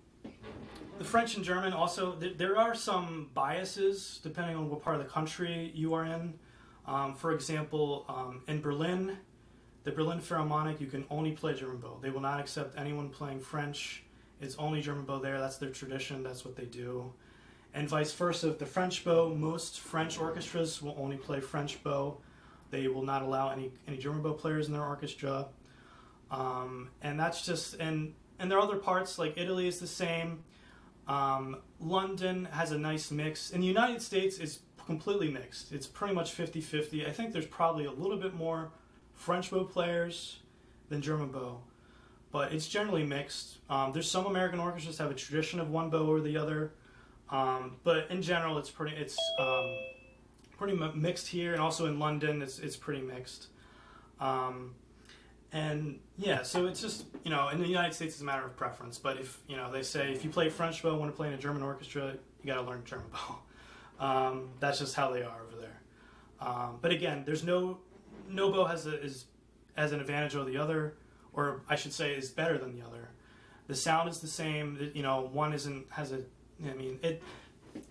the French and German also, th there are some biases depending on what part of the country you are in. Um, for example, um, in Berlin, The Berlin Philharmonic, you can only play German bow. They will not accept anyone playing French. It's only German bow there. That's their tradition. That's what they do. And vice versa, the French bow, most French orchestras will only play French bow. They will not allow any, any German bow players in their orchestra. Um, and that's just, and, and there are other parts, like Italy is the same. Um, London has a nice mix. In the United States, it's completely mixed. It's pretty much fifty fifty. I think there's probably a little bit more French bow players than German bow, but it's generally mixed. Um, there's some American orchestras have a tradition of one bow or the other, um, but in general, it's pretty it's um, pretty mixed here, and also in London, it's it's pretty mixed. Um, and yeah, so it's just, you know, in the United States, it's a matter of preference. But if you know, they say if you play French bow, want to play in a German orchestra, you got to learn German bow. Um, that's just how they are over there. Um, but again, there's no no bow has a, is as an advantage over the other, or I should say, is better than the other. The sound is the same. You know, one isn't has a. I mean, it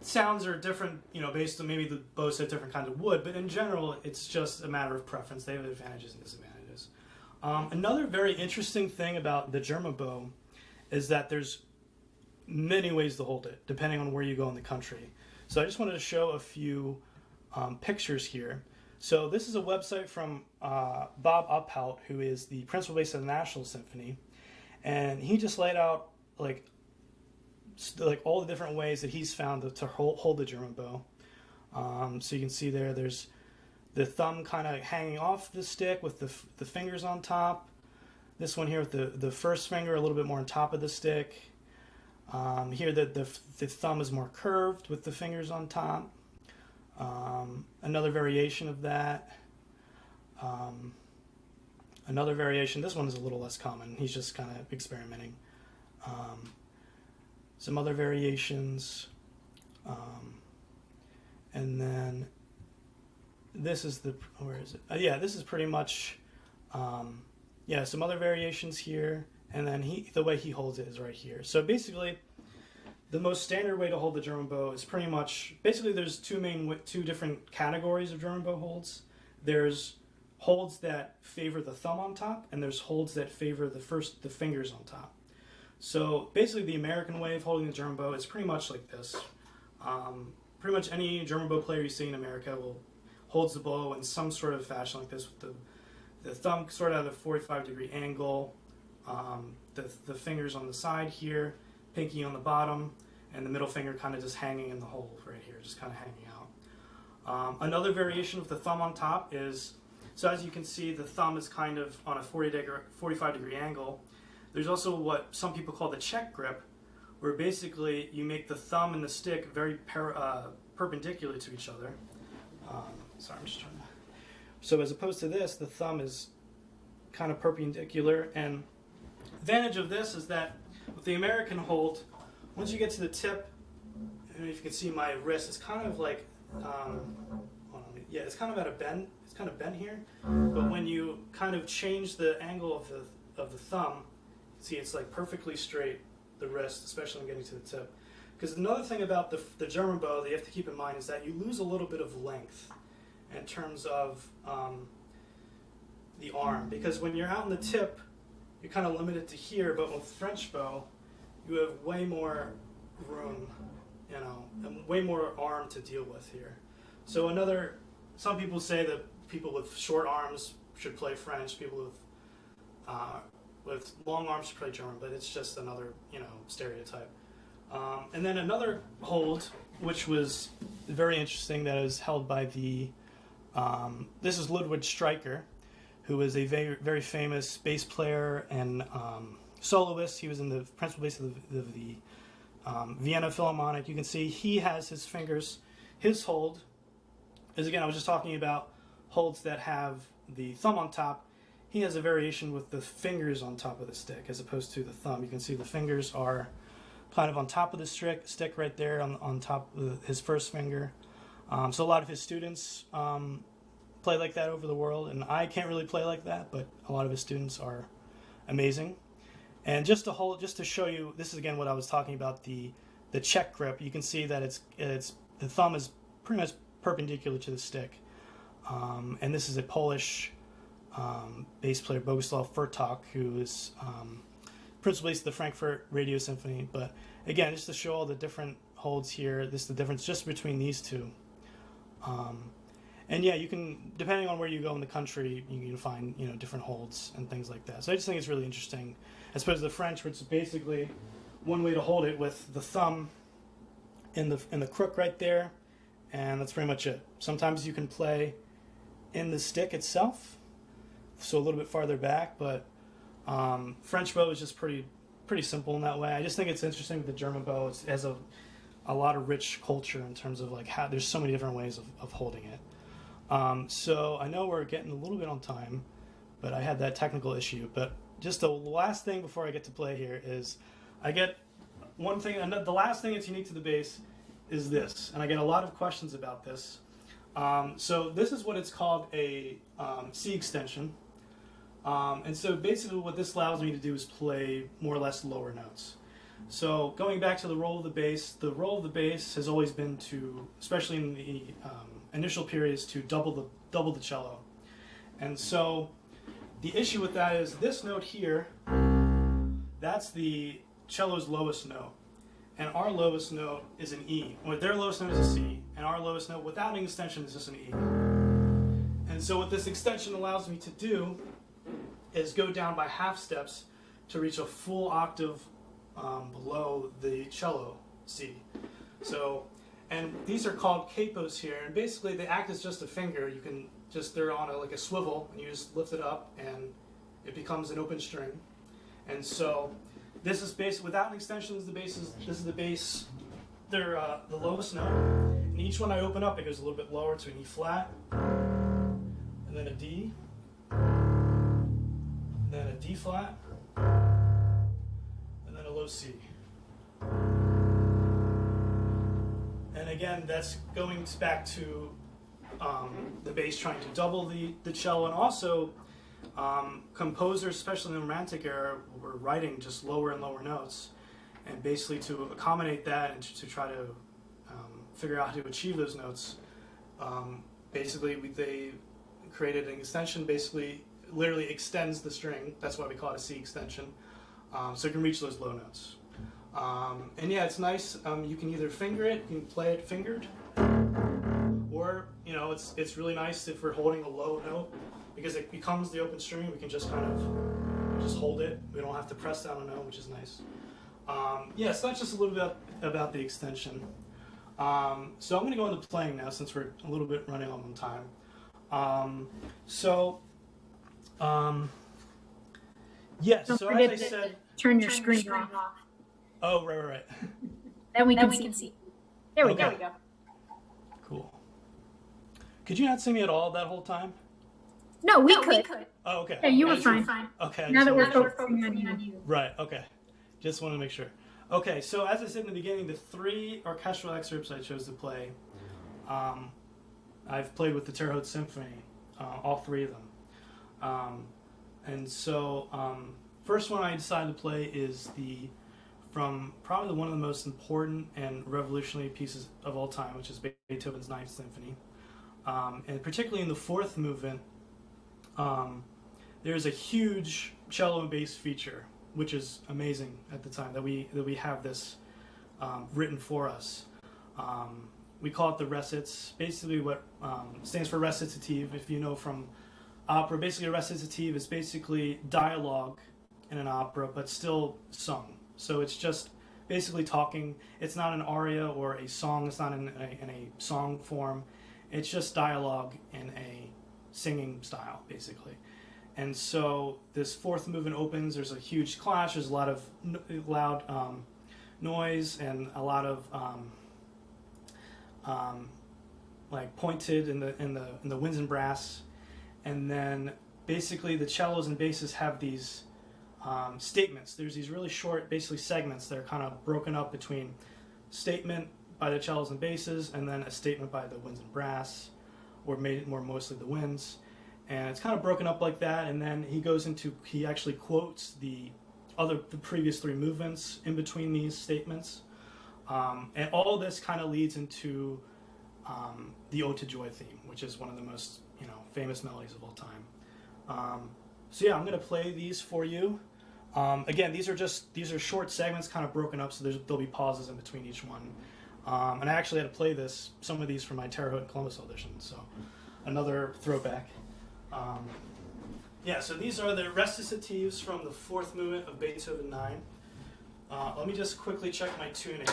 sounds are different. You know, based on maybe the bows have different kinds of wood, but in general, it's just a matter of preference. They have advantages and disadvantages. Um, another very interesting thing about the German bow is that there's many ways to hold it, depending on where you go in the country. So I just wanted to show a few um, pictures here. So this is a website from uh, Bob Uphout, who is the principal bassist of the National Symphony, and he just laid out like like all the different ways that he's found to, to hold, hold the German bow. Um, so you can see there, there's the thumb kind of hanging off the stick with the the fingers on top. This one here with the the first finger a little bit more on top of the stick. Um, here the, the the thumb is more curved with the fingers on top. Um, another variation of that. Um, another variation. This one is a little less common. He's just kind of experimenting. Um, some other variations, um, and then this is the where is it? Uh, yeah, this is pretty much. Um, yeah, some other variations here, and then he the way he holds it is right here. So basically, the most standard way to hold the German bow is pretty much, basically there's two main, two different categories of German bow holds. There's holds that favor the thumb on top, and there's holds that favor the first, the fingers on top. So basically the American way of holding the German bow is pretty much like this. Um, pretty much any German bow player you see in America will holds the bow in some sort of fashion like this, with the, the thumb sort of at a forty-five degree angle, um, the, the fingers on the side here, pinky on the bottom, and the middle finger kind of just hanging in the hole right here, just kind of hanging out. Um, another variation with the thumb on top is, so as you can see, the thumb is kind of on a forty-five degree angle. There's also what some people call the Czech grip, where basically you make the thumb and the stick very per, uh, perpendicular to each other. Um, sorry, I'm just trying to... So as opposed to this, the thumb is kind of perpendicular, and the advantage of this is that with the American hold, once you get to the tip, and if you can see my wrist, it's kind of like, um, hold on, yeah, it's kind of at a bend. It's kind of bent here, but when you kind of change the angle of the of the thumb, see, it's like perfectly straight. The wrist, especially when getting to the tip, because another thing about the the German bow that you have to keep in mind is that you lose a little bit of length in terms of um, the arm, because when you're out in the tip, you're kind of limited to here, but with French bow, you have way more room, you know, and way more arm to deal with here. So another, some people say that people with short arms should play French, people with uh, with long arms should play German, but it's just another, you know, stereotype. Um, and then another hold, which was very interesting, that is held by the, um, this is Ludwig Stryker, who was a very, very famous bass player and um, soloist. He was in the principal bass of the, of the um, Vienna Philharmonic. You can see he has his fingers. His hold is, again, I was just talking about holds that have the thumb on top. He has a variation with the fingers on top of the stick as opposed to the thumb. You can see the fingers are kind of on top of the stick, stick right there on, on top of his first finger. Um, so a lot of his students um, play like that over the world, and I can't really play like that, but a lot of his students are amazing. And just to hold, just to show you, this is again what I was talking about, the the Czech grip. You can see that it's it's the thumb is pretty much perpendicular to the stick, um, and this is a Polish um, bass player Boguslav Furtok, who is um, principal bass of the Frankfurt Radio Symphony. But again, just to show all the different holds here, this is the difference just between these two. Um, and yeah, you can, depending on where you go in the country, you can find, you know, different holds and things like that. So I just think it's really interesting, as opposed to the French, which is basically one way to hold it with the thumb in the, in the crook right there, and that's pretty much it. Sometimes you can play in the stick itself, so a little bit farther back, but um, French bow is just pretty pretty simple in that way. I just think it's interesting with the German bow. It has a, a lot of rich culture in terms of like how there's so many different ways of, of holding it. Um, so I know we're getting a little bit on time, but I had that technical issue. But just the last thing before I get to play here is I get one thing, and the last thing that's unique to the bass is this, and I get a lot of questions about this. Um, so this is what it's called, a um, C extension. Um, and so basically what this allows me to do is play more or less lower notes. So going back to the role of the bass, the role of the bass has always been to, especially in the um, initial periods, to double the, double the cello. And so the issue with that is this note here, that's the cello's lowest note. And our lowest note is an E. Well, their lowest note is a C, and our lowest note without an extension is just an E. And so what this extension allows me to do is go down by half steps to reach a full octave um, below the cello C. So, and these are called capos here, and basically they act as just a finger. You can just, they're on a, like a swivel, and you just lift it up, and it becomes an open string. And so this is bass without an extension. Is the bass is, this is the bass. They're uh, the lowest note, and each one I open up, it goes a little bit lower to an E flat, and then a D, and then a D flat, and then a low C. And again, that's going back to um, the bass trying to double the the cello, and also. Um, composers, especially in the Romantic era, were writing just lower and lower notes, and basically to accommodate that and to try to um, figure out how to achieve those notes, um, basically we, they created an extension, basically literally extends the string. That's why we call it a C extension, um, so it can reach those low notes. Um, and yeah, it's nice. Um, you can either finger it, you can play it fingered, or, you know, it's, it's really nice if we're holding a low note, because it becomes the open string. We can just kind of just hold it. We don't have to press down a note, which is nice. Um, yeah, so that's just a little bit about the extension. Um, so I'm going to go into playing now, since we're a little bit running on time. Um, so, um, yes. Yeah, so as I said, turn your turn screen your off. off. Oh, right, right, right. Then we, then can, we see. can see. There we okay. go. There we go. Cool. Could you not see me at all that whole time? No, we, no could. we could. Oh, okay. Yeah, you were fine. fine. Okay. Now that we're focusing on you. Right, okay. Just wanted to make sure. Okay, so as I said in the beginning, the three orchestral excerpts I chose to play, um, I've played with the Terre Haute Symphony, uh, all three of them. Um, and so, um, first one I decided to play is the, from probably the, one of the most important and revolutionary pieces of all time, which is Beethoven's Ninth Symphony. Um, and particularly in the fourth movement, Um, there's a huge cello and bass feature, which is amazing at the time that we that we have this um, written for us. Um, we call it the recitative. Basically, what um, stands for recitative, if you know from opera. Basically, a recitative is basically dialogue in an opera, but still sung. So it's just basically talking. It's not an aria or a song. It's not in a, in a song form. It's just dialogue in a singing style, basically. And so this fourth movement opens, there's a huge clash, there's a lot of n loud um, noise, and a lot of um, um, like pointed in the, in the, in the winds and brass. And then basically the cellos and basses have these um, statements. There's these really short, basically segments that are kind of broken up between statement by the cellos and basses, and then a statement by the winds and brass, or made it more mostly the winds, and it's kind of broken up like that. And then he goes into, he actually quotes the other, the previous three movements in between these statements, um, and all this kind of leads into um, the Ode to Joy theme, which is one of the most, you know, famous melodies of all time, Um, so yeah, I'm gonna play these for you. Um, again, these are just these are short segments, kind of broken up, so there's, there'll be pauses in between each one. Um, and I actually had to play this some of these for my Terre Haute and Columbus audition, so another throwback. Um, yeah, so these are the recitatives from the fourth movement of Beethoven nine. Uh, let me just quickly check my tuning.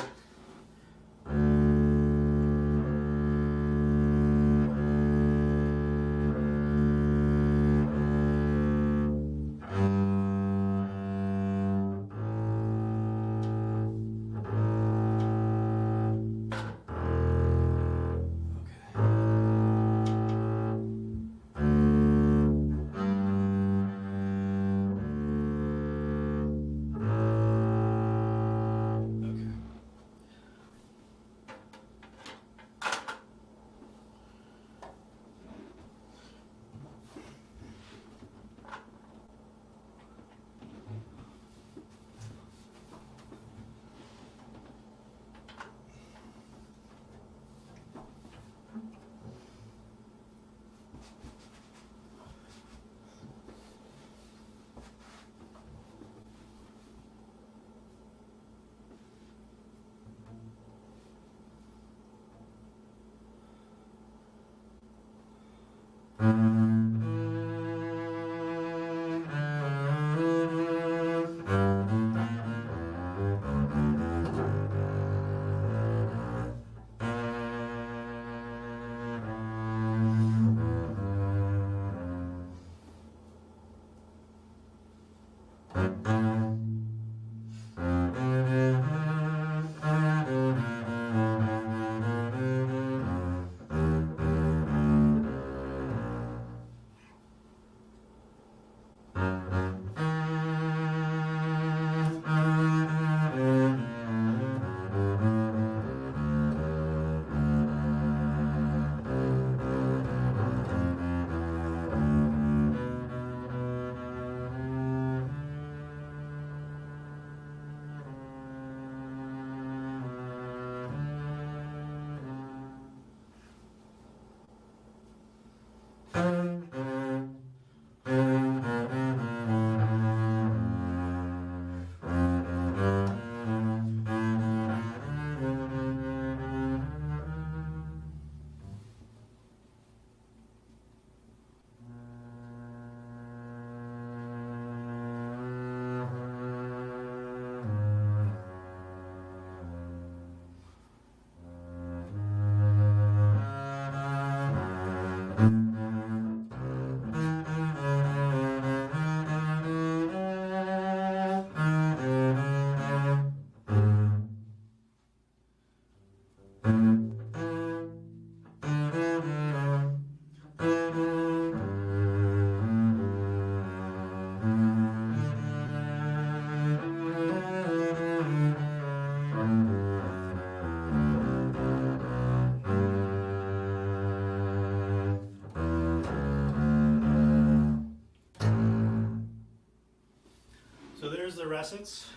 The recits.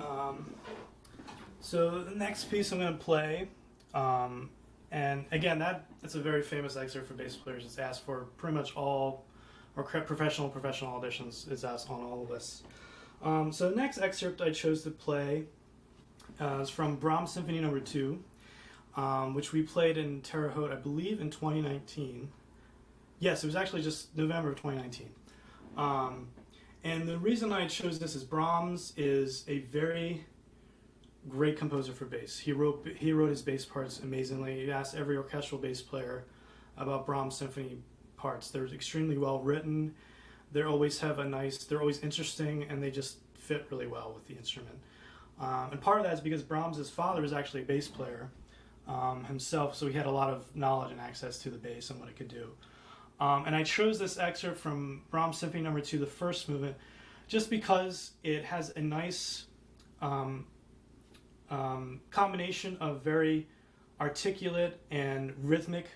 Um, so the next piece I'm going to play, um, and again, that it's a very famous excerpt for bass players. It's asked for pretty much all, or professional professional auditions. It's asked on all lists. Um, so the next excerpt I chose to play uh, is from Brahms' Symphony number two, um, which we played in Terre Haute, I believe, in twenty nineteen. Yes, it was actually just November of twenty nineteen. Um, And the reason I chose this is Brahms is a very great composer for bass. He wrote he wrote his bass parts amazingly. He asked every orchestral bass player about Brahms symphony parts. They're extremely well written. They always have a nice. They're always interesting, and they just fit really well with the instrument. Um, and part of that is because Brahms' father is actually a bass player um, himself, so he had a lot of knowledge and access to the bass and what it could do. Um, and I chose this excerpt from Brahms' Symphony number two, the first movement, just because it has a nice um, um, combination of very articulate and rhythmic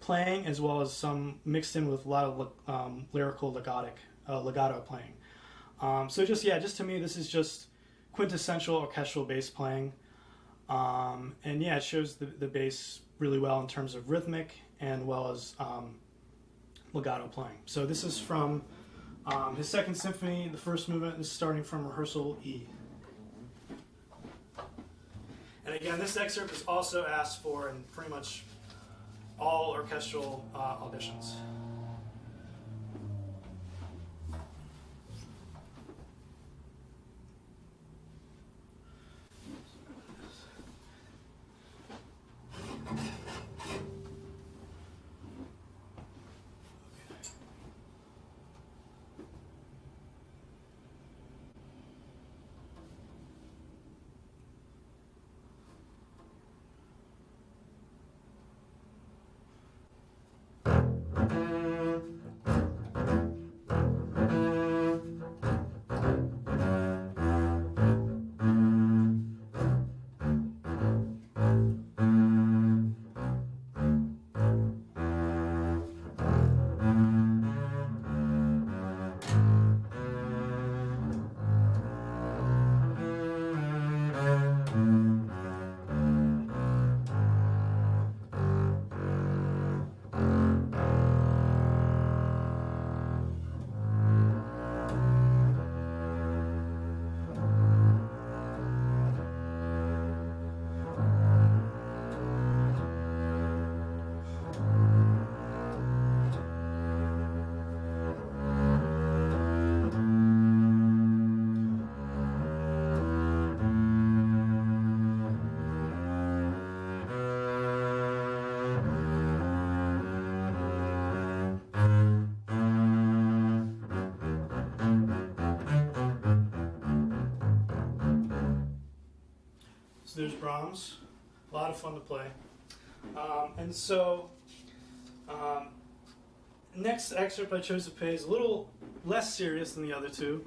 playing, as well as some mixed in with a lot of um, lyrical legatic, uh, legato playing. Um, so just, yeah, just to me, this is just quintessential orchestral bass playing. Um, and yeah, it shows the, the bass really well in terms of rhythmic and well as um, legato playing. So this is from um, his second symphony, the first movement is starting from rehearsal E. And again, this excerpt is also asked for in pretty much all orchestral uh, auditions. So there's Brahms, a lot of fun to play. Um, and so, um, next excerpt I chose to play is a little less serious than the other two.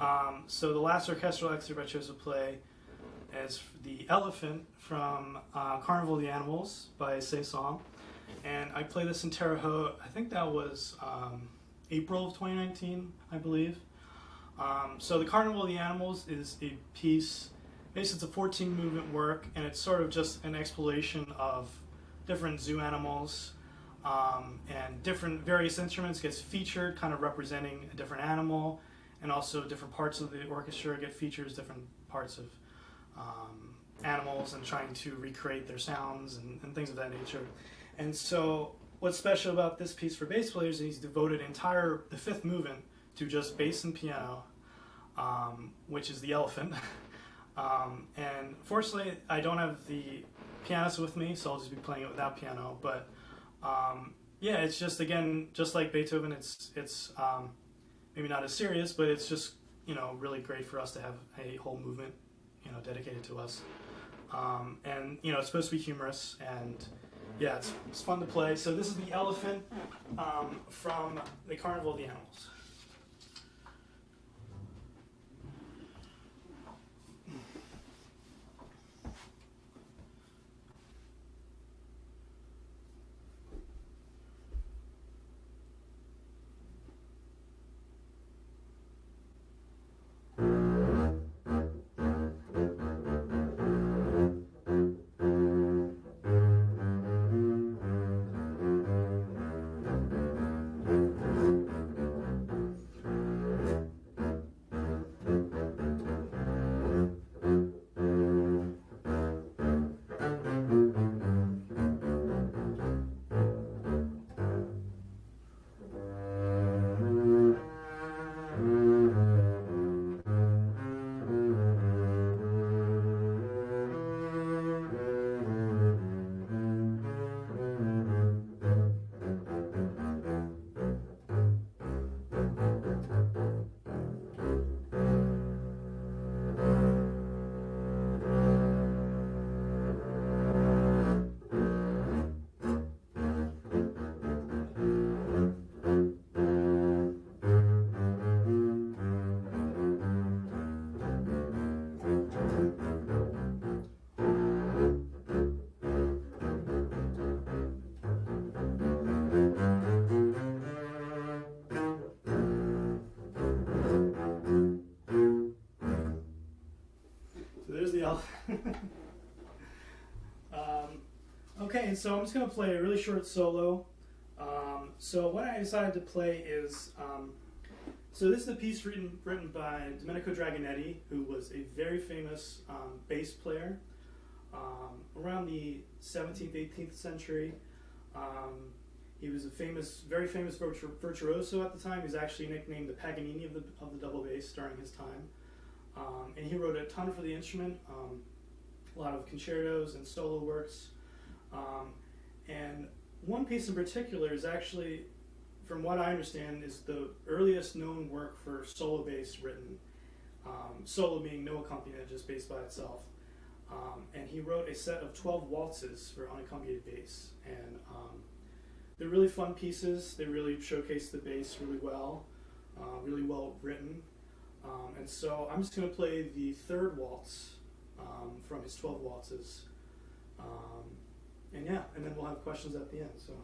Um, so the last orchestral excerpt I chose to play is The Elephant from uh, Carnival of the Animals by Saint-Saëns. And I played this in Terre Haute, I think that was um, April of twenty nineteen, I believe. Um, so the Carnival of the Animals is a piece. Basically, it's a fourteen movement work, and it's sort of just an exploration of different zoo animals um, and different various instruments gets featured, kind of representing a different animal, and also different parts of the orchestra get features, different parts of um, animals, and trying to recreate their sounds and, and things of that nature. And so what's special about this piece for bass players is he's devoted entire, the fifth movement to just bass and piano, um, which is the elephant. Um, and fortunately, I don't have the pianist with me, so I'll just be playing it without piano. But um, yeah, it's just, again, just like Beethoven, it's it's um, maybe not as serious, but it's just, you know, really great for us to have a whole movement, you know, dedicated to us. Um, and you know, it's supposed to be humorous, and yeah, it's it's fun to play. So this is The Elephant um, from the Carnival of the Animals. um, okay, so I'm just going to play a really short solo. Um, So what I decided to play is, um, so this is a piece written, written by Domenico Dragonetti, who was a very famous um, bass player um, around the seventeenth, eighteenth century. Um, he was a famous, very famous virtu virtuoso at the time. He was actually nicknamed the Paganini of the, of the double bass during his time. Um, and he wrote a ton for the instrument, um, a lot of concertos and solo works. Um, and one piece in particular is actually, from what I understand, is the earliest known work for solo bass written. Um, solo being no accompaniment, just bass by itself. Um, and he wrote a set of twelve waltzes for unaccompanied bass. And um, they're really fun pieces. They really showcase the bass really well, uh, really well written. Um, and so I'm just going to play the third waltz um, from his twelve waltzes. Um, and yeah, and then we'll have questions at the end. So.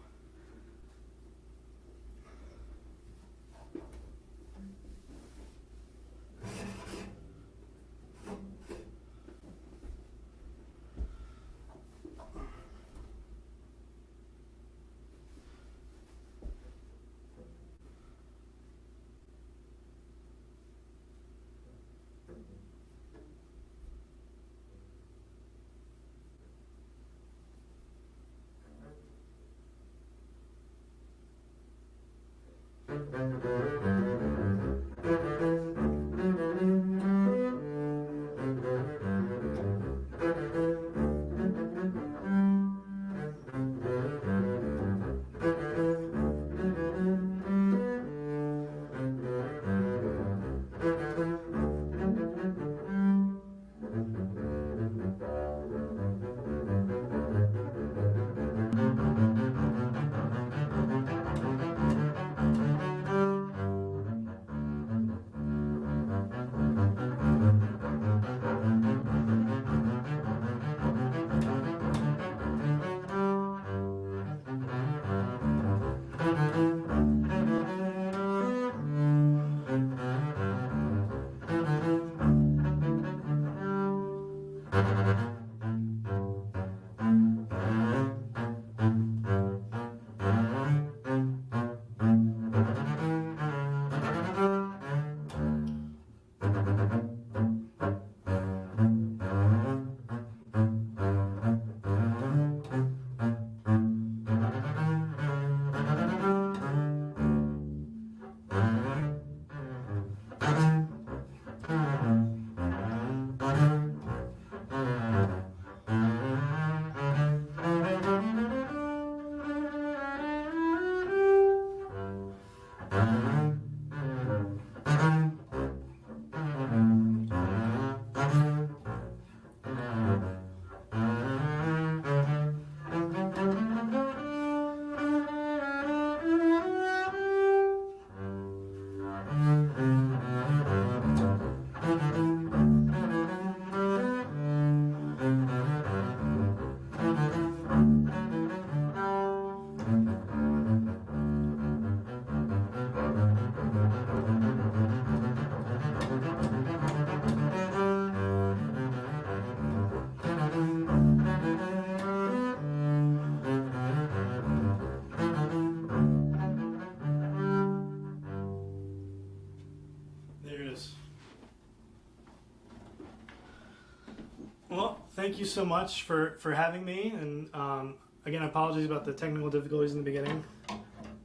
Thank you so much for, for having me, and um, again, apologies about the technical difficulties in the beginning,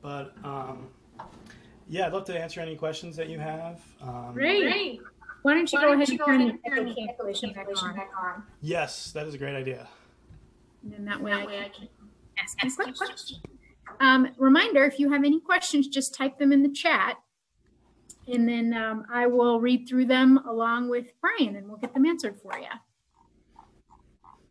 but um, yeah, I'd love to answer any questions that you have. Um, great. great. Why don't you Why go ahead and turn the calculation back on? Yes, that is a great idea. And that way I can ask a question. Um, reminder, if you have any questions, just type them in the chat, and then um, I will read through them along with Brian, and we'll get them answered for you.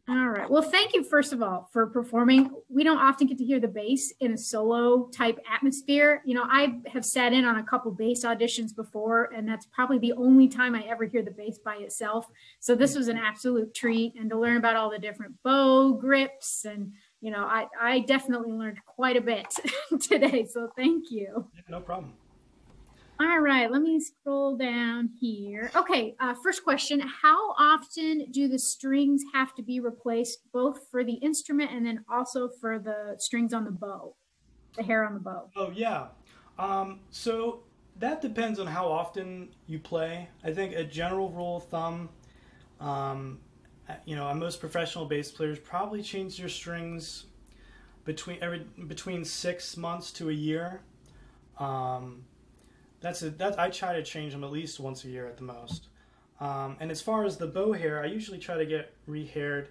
All right. Well, thank you, first of all, for performing. We don't often get to hear the bass in a solo type atmosphere. You know, I have sat in on a couple bass auditions before, and that's probably the only time I ever hear the bass by itself. So this was an absolute treat, and to learn about all the different bow grips. And, you know, I, I definitely learned quite a bit today. So thank you. Yeah, no problem. All right, let me scroll down here. Okay, uh, first question, how often do the strings have to be replaced, both for the instrument and then also for the strings on the bow? the hair on the bow. Oh, yeah. Um, so that depends on how often you play. I think a general rule of thumb, um, you know, most professional bass players probably change their strings between every between six months to a year. Um, that's a, that I try to change them at least once a year at the most. Um, and as far as the bow hair, I usually try to get rehaired.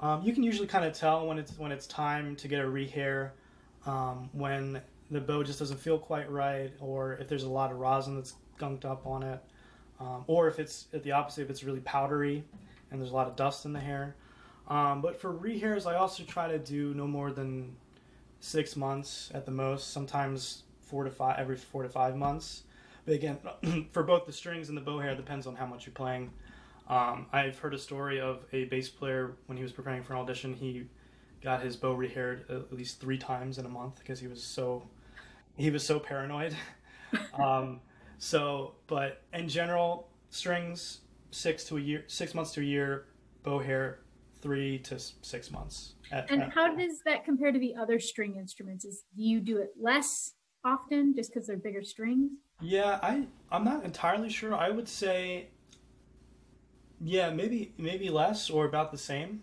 Um, you can usually kind of tell when it's when it's time to get a rehair, um, when the bow just doesn't feel quite right, or if there's a lot of rosin that's gunked up on it, um, or if it's at the opposite, if it's really powdery and there's a lot of dust in the hair. Um, but for rehairs, I also try to do no more than six months at the most, sometimes four to five, every four to five months. But again, for both the strings and the bow hair, it depends on how much you're playing. Um, I've heard a story of a bass player when he was preparing for an audition, he got his bow rehaired at least three times in a month because he was so he was so paranoid. um, so, but in general, strings six to a year, six months to a year, bow hair three to six months. At, and at how time. Does that compare to the other string instruments? Is do you do it less often just because they're bigger strings? Yeah, I I'm not entirely sure. I would say. Yeah, maybe maybe less or about the same.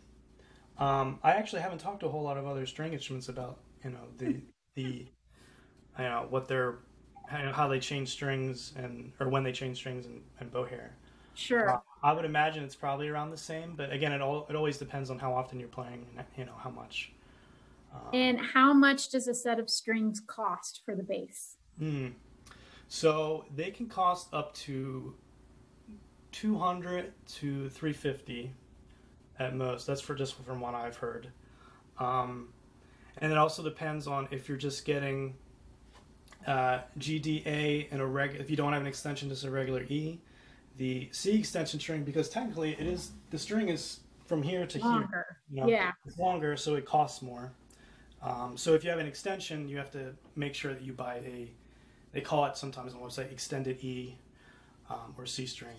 Um, I actually haven't talked to a whole lot of other string instruments about you know the the you know what they're you know, how they change strings and or when they change strings and, and bow hair. Sure. Uh, I would imagine it's probably around the same, but again, it all it always depends on how often you're playing and you know how much. Um, and how much does a set of strings cost for the bass? Hmm. So they can cost up to two hundred to three fifty at most. That's for just from what I've heard. Um, and it also depends on if you're just getting uh, G D A and a regular, if you don't have an extension, just a regular E, the C extension string, because technically it is, the string is from here to longer. Here. You know, yeah. It's longer, so it costs more. Um, so if you have an extension, you have to make sure that you buy a, they call it sometimes on the website, extended E um, or C string.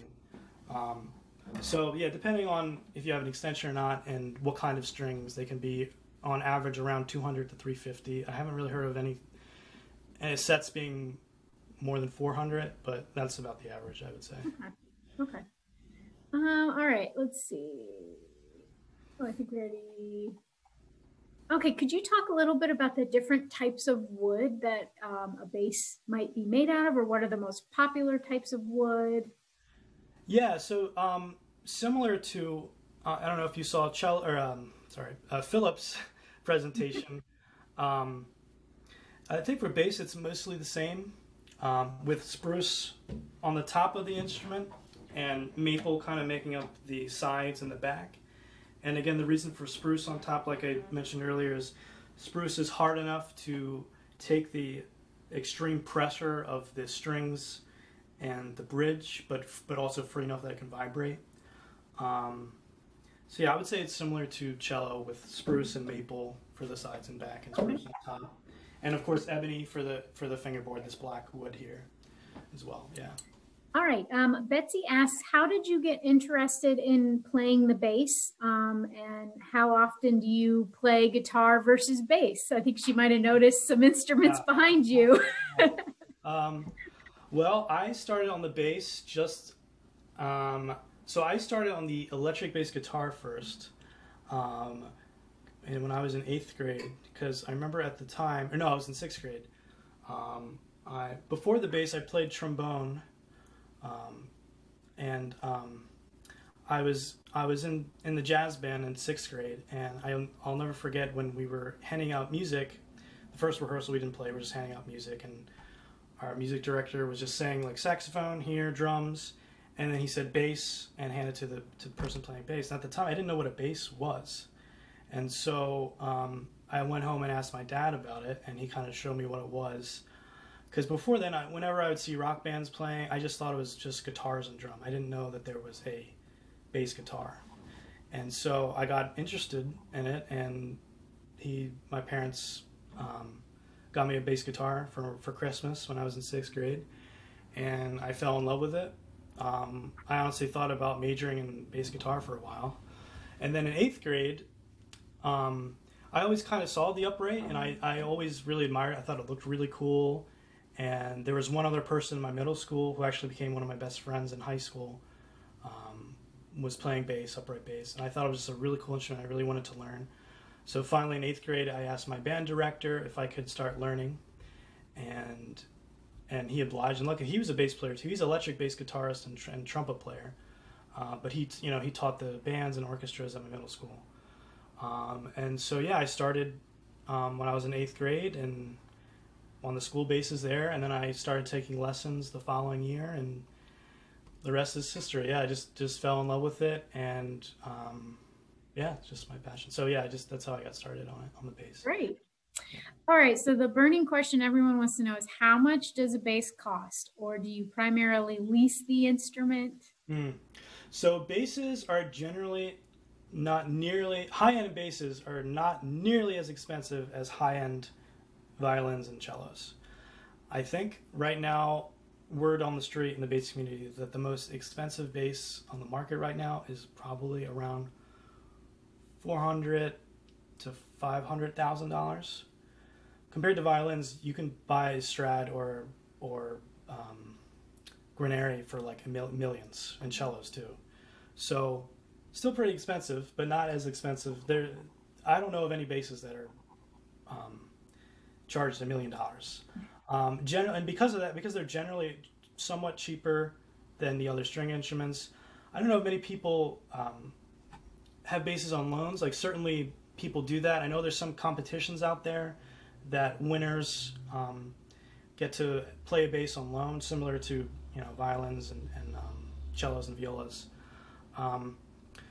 Um, so yeah, depending on if you have an extension or not and what kind of strings, they can be on average around two hundred to three fifty. I haven't really heard of any, any sets being more than four hundred, but that's about the average, I would say. Okay. Okay. Um, all right, let's see. Oh, I think we already... Okay, could you talk a little bit about the different types of wood that um, a bass might be made out of, or what are the most popular types of wood? Yeah, so um, similar to, uh, I don't know if you saw Chell, or, um, sorry, uh, Philip's presentation. um, I think for bass it's mostly the same, um, with spruce on the top of the instrument and maple kind of making up the sides and the back. And again, the reason for spruce on top, like I mentioned earlier, is spruce is hard enough to take the extreme pressure of the strings and the bridge, but but also free enough that it can vibrate. Um, so yeah, I would say it's similar to cello with spruce and maple for the sides and back, and spruce on top, and of course ebony for the for the fingerboard. This black wood here, as well. Yeah. All right. Um, Betsy asks, how did you get interested in playing the bass, um, and how often do you play guitar versus bass? I think she might have noticed some instruments yeah. behind you. um, Well, I started on the bass just, um, so I started on the electric bass guitar first, um, and when I was in eighth grade, because I remember at the time, or no, I was in sixth grade. Um, I, before the bass, I played trombone, um, and um, I was I was in, in the jazz band in sixth grade, and I, I'll never forget when we were handing out music. The first rehearsal we didn't play, we were just handing out music, and our music director was just saying like saxophone here, drums, and then he said bass and handed to the to the person playing bass. And at the time, I didn't know what a bass was, and so um, I went home and asked my dad about it, and he kind of showed me what it was. Because before then, I, whenever I would see rock bands playing, I just thought it was just guitars and drum. I didn't know that there was a bass guitar, and so I got interested in it. And he, my parents. Um, got me a bass guitar for, for Christmas when I was in sixth grade, and I fell in love with it. Um, I honestly thought about majoring in bass guitar for a while. And then in eighth grade, um, I always kind of saw the upright, and I, I always really admired it. I thought it looked really cool. And there was one other person in my middle school who actually became one of my best friends in high school, um, was playing bass, upright bass. And I thought it was just a really cool instrument. I really wanted to learn. So finally in eighth grade, I asked my band director if I could start learning. And and he obliged. And luckily, he was a bass player too. He's an electric bass guitarist and, tr and trumpet player. Uh, but he, you know, he taught the bands and orchestras at my middle school. Um, and so, yeah, I started um, when I was in eighth grade and on the school bases there. And then I started taking lessons the following year, and the rest is history. Yeah, I just, just fell in love with it. And um, yeah, it's just my passion. So yeah, I just, that's how I got started on it, on the bass. Great. All right. So the burning question everyone wants to know is, how much does a bass cost? Or do you primarily lease the instrument? Mm. So basses are generally not nearly, high-end basses are not nearly as expensive as high-end violins and cellos. I think right now, word on the street in the bass community is that the most expensive bass on the market right now is probably around four hundred thousand to five hundred thousand dollars. Compared to violins, you can buy a Strad or or um, Guarneri for like mil millions, and cellos too. So still pretty expensive, but not as expensive. There, I don't know of any basses that are um, charged a million dollars. Um, and because of that, because they're generally somewhat cheaper than the other string instruments, I don't know if many people um, have basses on loans. Like, certainly people do that. I know there's some competitions out there that winners um, get to play a bass on loan, similar to, you know, violins and, and um, cellos and violas. Um,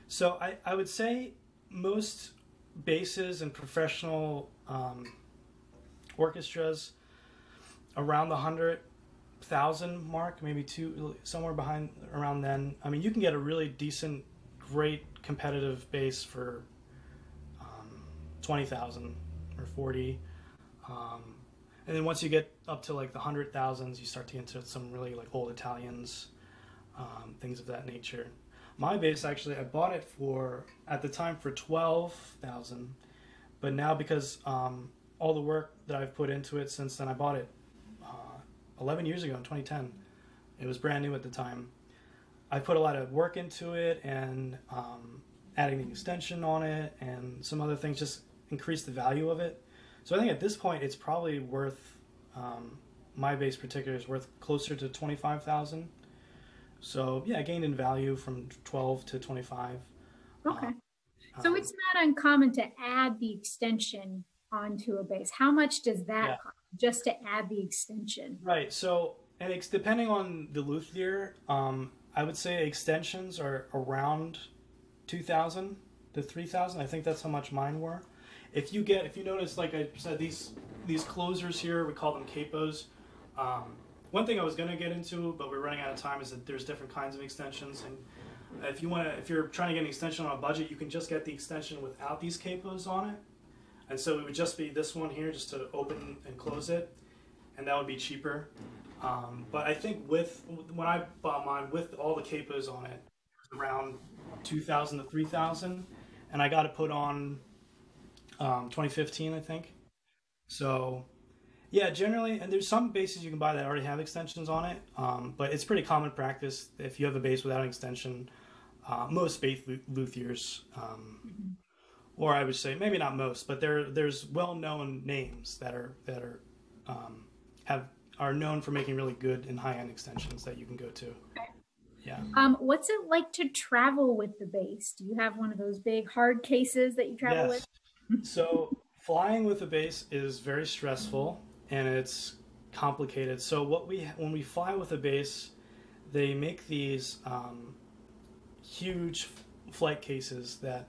So I, I would say most basses and professional um, orchestras around the hundred thousand mark, maybe two, somewhere behind around then. I mean, you can get a really decent, great competitive bass for um, twenty thousand or forty, um, and then once you get up to like the hundred thousands, you start to get into some really like old Italians, um, things of that nature. My bass, actually, I bought it for, at the time, for twelve thousand dollars, but now, because um, all the work that I've put into it since then, I bought it uh, eleven years ago in twenty ten. It was brand new at the time. I put a lot of work into it, and um, adding an extension on it and some other things just increased the value of it. So I think at this point, it's probably worth, um, my bass particular is worth closer to twenty-five thousand dollars. So yeah, I gained in value from twelve to twenty-five. Okay. Uh, so it's not uncommon to add the extension onto a bass. How much does that yeah. cost just to add the extension? Right. So, and it's depending on the luthier, um, I would say extensions are around two thousand to three thousand. I think that's how much mine were. If you get, if you notice, like I said, these, these closers here, we call them capos. Um, One thing I was going to get into, but we're running out of time, is that there's different kinds of extensions. And if you want to, if you're trying to get an extension on a budget, you can just get the extension without these capos on it. And so it would just be this one here, just to open and close it, and that would be cheaper. Um, but I think with, when I bought mine with all the capos on it, it was around two thousand to three thousand, and I got it put on um, twenty fifteen, I think. So. Yeah, generally, and there's some basses you can buy that already have extensions on it, um, but it's pretty common practice if you have a bass without an extension. Uh, most bass luthiers, um, or I would say maybe not most, but there there's well-known names that are that are um, have are known for making really good and high-end extensions that you can go to. Yeah. Um, what's it like to travel with the bass? Do you have one of those big hard cases that you travel yes. with? So flying with the bass is very stressful. And it's complicated. So what we when we fly with a bass, they make these um, huge flight cases that.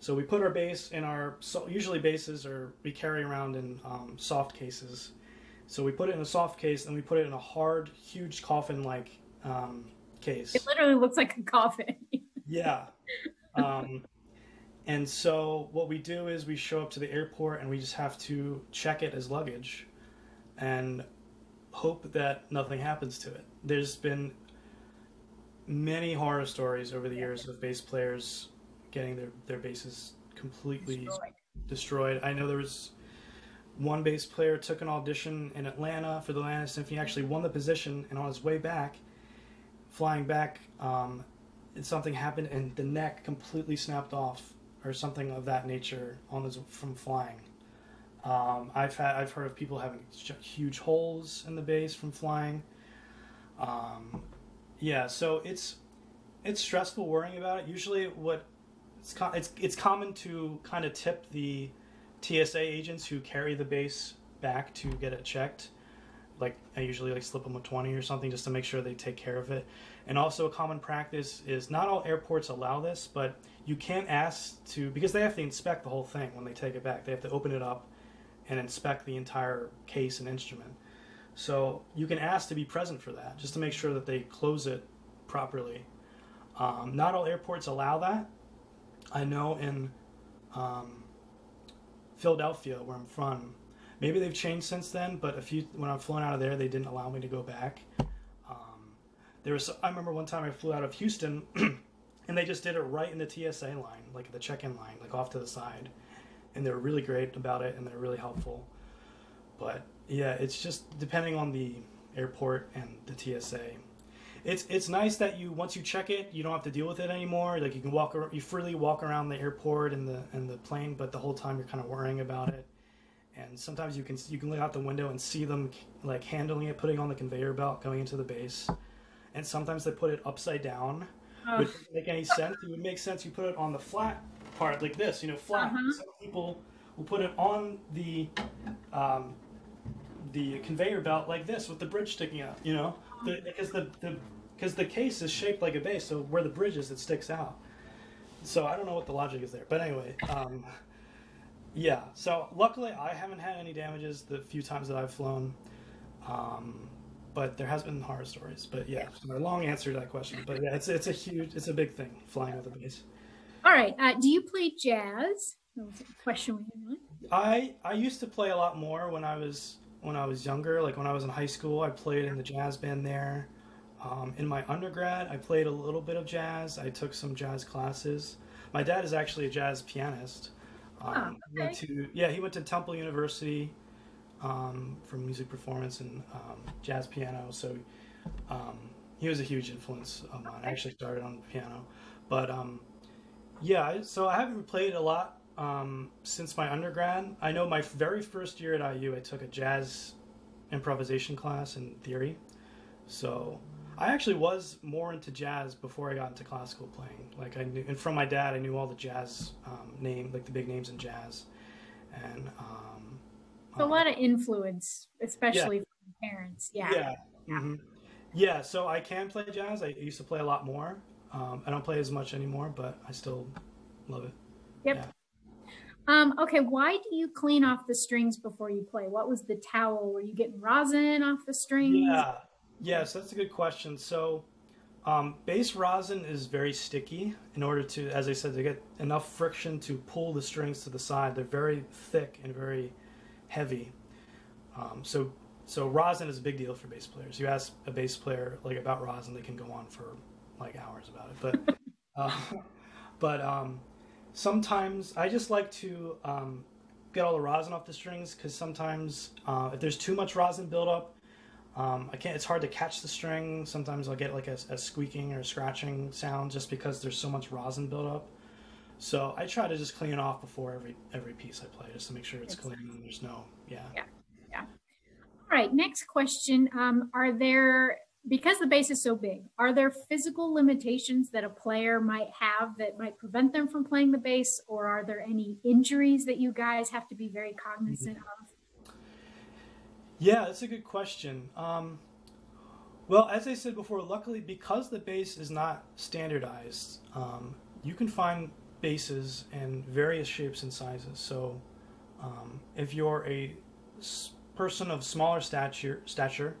So we put our bass in our so usually basses are we carry around in um, soft cases. So we put it in a soft case, and we put it in a hard, huge coffin-like um, case. It literally looks like a coffin. Yeah. Um, and so what we do is we show up to the airport, and we just have to check it as luggage. And hope that nothing happens to it. There's been many horror stories over the years of bass players getting their, their basses completely destroyed. destroyed. I know there was one bass player took an audition in Atlanta for the Atlanta Symphony, actually won the position, and on his way back, flying back, um, something happened and the neck completely snapped off or something of that nature on this, from flying. Um, I've had, I've heard of people having huge holes in the bass from flying. Um, yeah, so it's it's stressful worrying about it. Usually, what it's it's it's common to kind of tip the T S A agents who carry the bass back to get it checked. Like I usually like slip them a twenty or something just to make sure they take care of it. And also a common practice is, not all airports allow this, but you can't ask to, because they have to inspect the whole thing when they take it back. They have to open it up and inspect the entire case and instrument. So you can ask to be present for that, just to make sure that they close it properly. Um, not all airports allow that. I know in um, Philadelphia, where I'm from, maybe they've changed since then, but a few, when I've flown out of there, they didn't allow me to go back. Um, there was, I remember one time I flew out of Houston, and they just did it right in the T S A line, like the check-in line, like off to the side. And they're really great about it, and they're really helpful. But yeah, it's just depending on the airport and the T S A. It's it's nice that you, once you check it, you don't have to deal with it anymore. Like you can walk, you freely walk around the airport and the and the plane, but the whole time you're kind of worrying about it. And sometimes you can you can look out the window and see them like handling it, putting on the conveyor belt, going into the base. And sometimes they put it upside down, oh. which doesn't make any sense. It would make sense you put it on the flat part like this, you know, flat. Uh-huh. Some people will put it on the um, the conveyor belt like this with the bridge sticking out, you know, the, because the because the, the case is shaped like a bass, so where the bridge is, it sticks out. So I don't know what the logic is there, but anyway, um, yeah. So luckily, I haven't had any damages the few times that I've flown, um, but there has been horror stories. But yeah, so a long answer to that question. But yeah, it's it's a huge, it's a big thing flying with a bass. All right. Uh, do you play jazz? That was a question we had. I I used to play a lot more when I was when I was younger. Like when I was in high school, I played in the jazz band there. Um, in my undergrad, I played a little bit of jazz. I took some jazz classes. My dad is actually a jazz pianist. Um, oh, okay. He went to, yeah, he went to Temple University um, for music performance and um, jazz piano. So um, he was a huge influence of mine. I actually started on the piano, but. Um, Yeah, so I haven't played a lot um, since my undergrad. I know my very first year at I U, I took a jazz improvisation class in theory. So I actually was more into jazz before I got into classical playing. Like I knew, and from my dad, I knew all the jazz um, name, like the big names in jazz, and um, a um, lot of influence, especially yeah. from parents. Yeah. Yeah. Mm-hmm. Yeah. So I can play jazz. I used to play a lot more. Um, I don't play as much anymore, but I still love it. Yep. Yeah. Um, okay, why do you clean off the strings before you play? What was the towel? Were you getting rosin off the strings? Yeah, yeah, so that's a good question. So um, bass rosin is very sticky in order to, as I said, to get enough friction to pull the strings to the side. They're very thick and very heavy. Um, so, so rosin is a big deal for bass players. You ask a bass player like about rosin, they can go on for like hours about it, but uh, but um, sometimes I just like to um, get all the rosin off the strings, because sometimes uh, if there's too much rosin buildup, um, I can't. It's hard to catch the string. Sometimes I'll get like a, a squeaking or scratching sound just because there's so much rosin buildup. So I try to just clean it off before every every piece I play, just to make sure it's exactly. clean and there's no yeah. yeah yeah. All right, next question. Um, are there Because the bass is so big, are there physical limitations that a player might have that might prevent them from playing the bass, or are there any injuries that you guys have to be very cognizant mm-hmm. of? Yeah, that's a good question. Um, well, as I said before, luckily because the bass is not standardized, um, you can find basses in various shapes and sizes. So um, if you're a person of smaller stature, stature,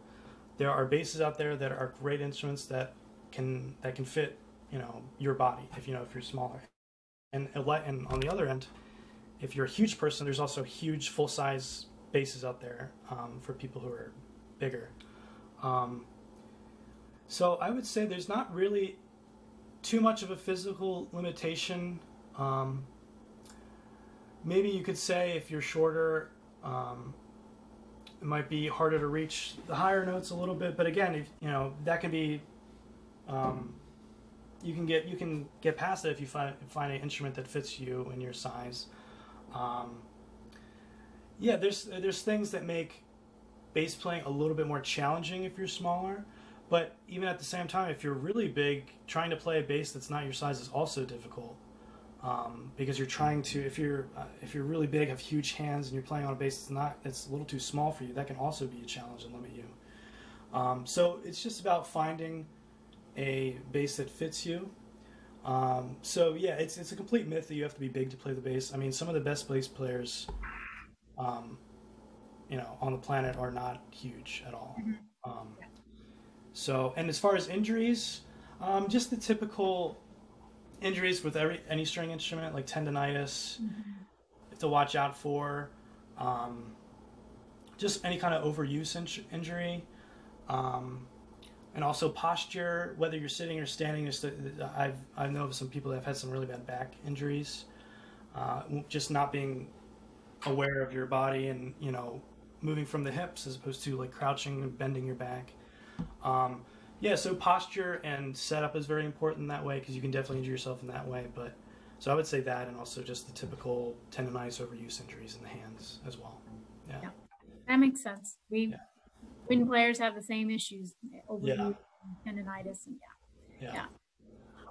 there are basses out there that are great instruments that can that can fit, you know, your body if you know if you're smaller. And and on the other end, if you're a huge person, there's also huge full-size basses out there um, for people who are bigger. Um, so I would say there's not really too much of a physical limitation. Um, maybe you could say if you're shorter, um, it might be harder to reach the higher notes a little bit. But again, if, you know, that can be, um, you can get you can get past it if you find find an instrument that fits you and your size. Um, yeah, there's there's things that make bass playing a little bit more challenging if you're smaller. But even at the same time, if you're really big, trying to play a bass that's not your size is also difficult, um, because you're trying to, if you're uh, if you're really big, have huge hands, and you're playing on a bass that's not that's a little too small for you, that can also be a challenge and limit you. Um, so it's just about finding a bass that fits you. Um, so yeah, it's it's a complete myth that you have to be big to play the bass. I mean, some of the best bass players, um, you know, on the planet are not huge at all. Um, So, and as far as injuries, um, just the typical injuries with every any string instrument, like tendonitis, mm-hmm. to watch out for, um, just any kind of overuse in injury, um, and also posture, whether you're sitting or standing. Just, I've I know of some people that have had some really bad back injuries, uh, just not being aware of your body and, you know, moving from the hips as opposed to like crouching and bending your back. Um, yeah, so posture and setup is very important that way, because you can definitely injure yourself in that way. But so I would say that, and also just the typical tendonitis, overuse injuries in the hands as well. Yeah, yeah. That makes sense. We yeah. wind players have the same issues, overuse, yeah. and tendonitis, and yeah. yeah, yeah.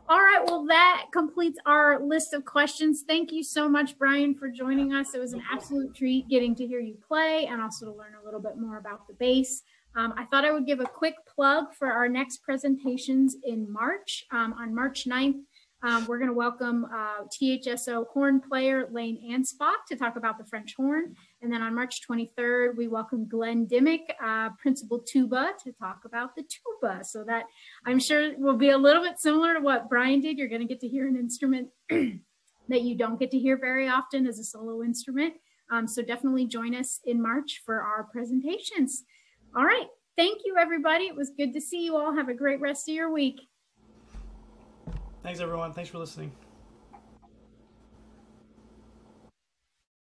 All right, well, that completes our list of questions. Thank you so much, Brian, for joining yeah. us. It was an absolute treat getting to hear you play and also to learn a little bit more about the bass. Um, I thought I would give a quick plug for our next presentations in March. Um, on March ninth, um, we're going to welcome uh, T H S O horn player Lane Anspach to talk about the French horn. And then on March twenty-third, we welcome Glenn Dimmick, uh, principal tuba, to talk about the tuba. So that, I'm sure, will be a little bit similar to what Brian did. You're going to get to hear an instrument that you don't get to hear very often as a solo instrument. Um, so definitely join us in March for our presentations. All right. Thank you, everybody. It was good to see you all. Have a great rest of your week. Thanks, everyone. Thanks for listening.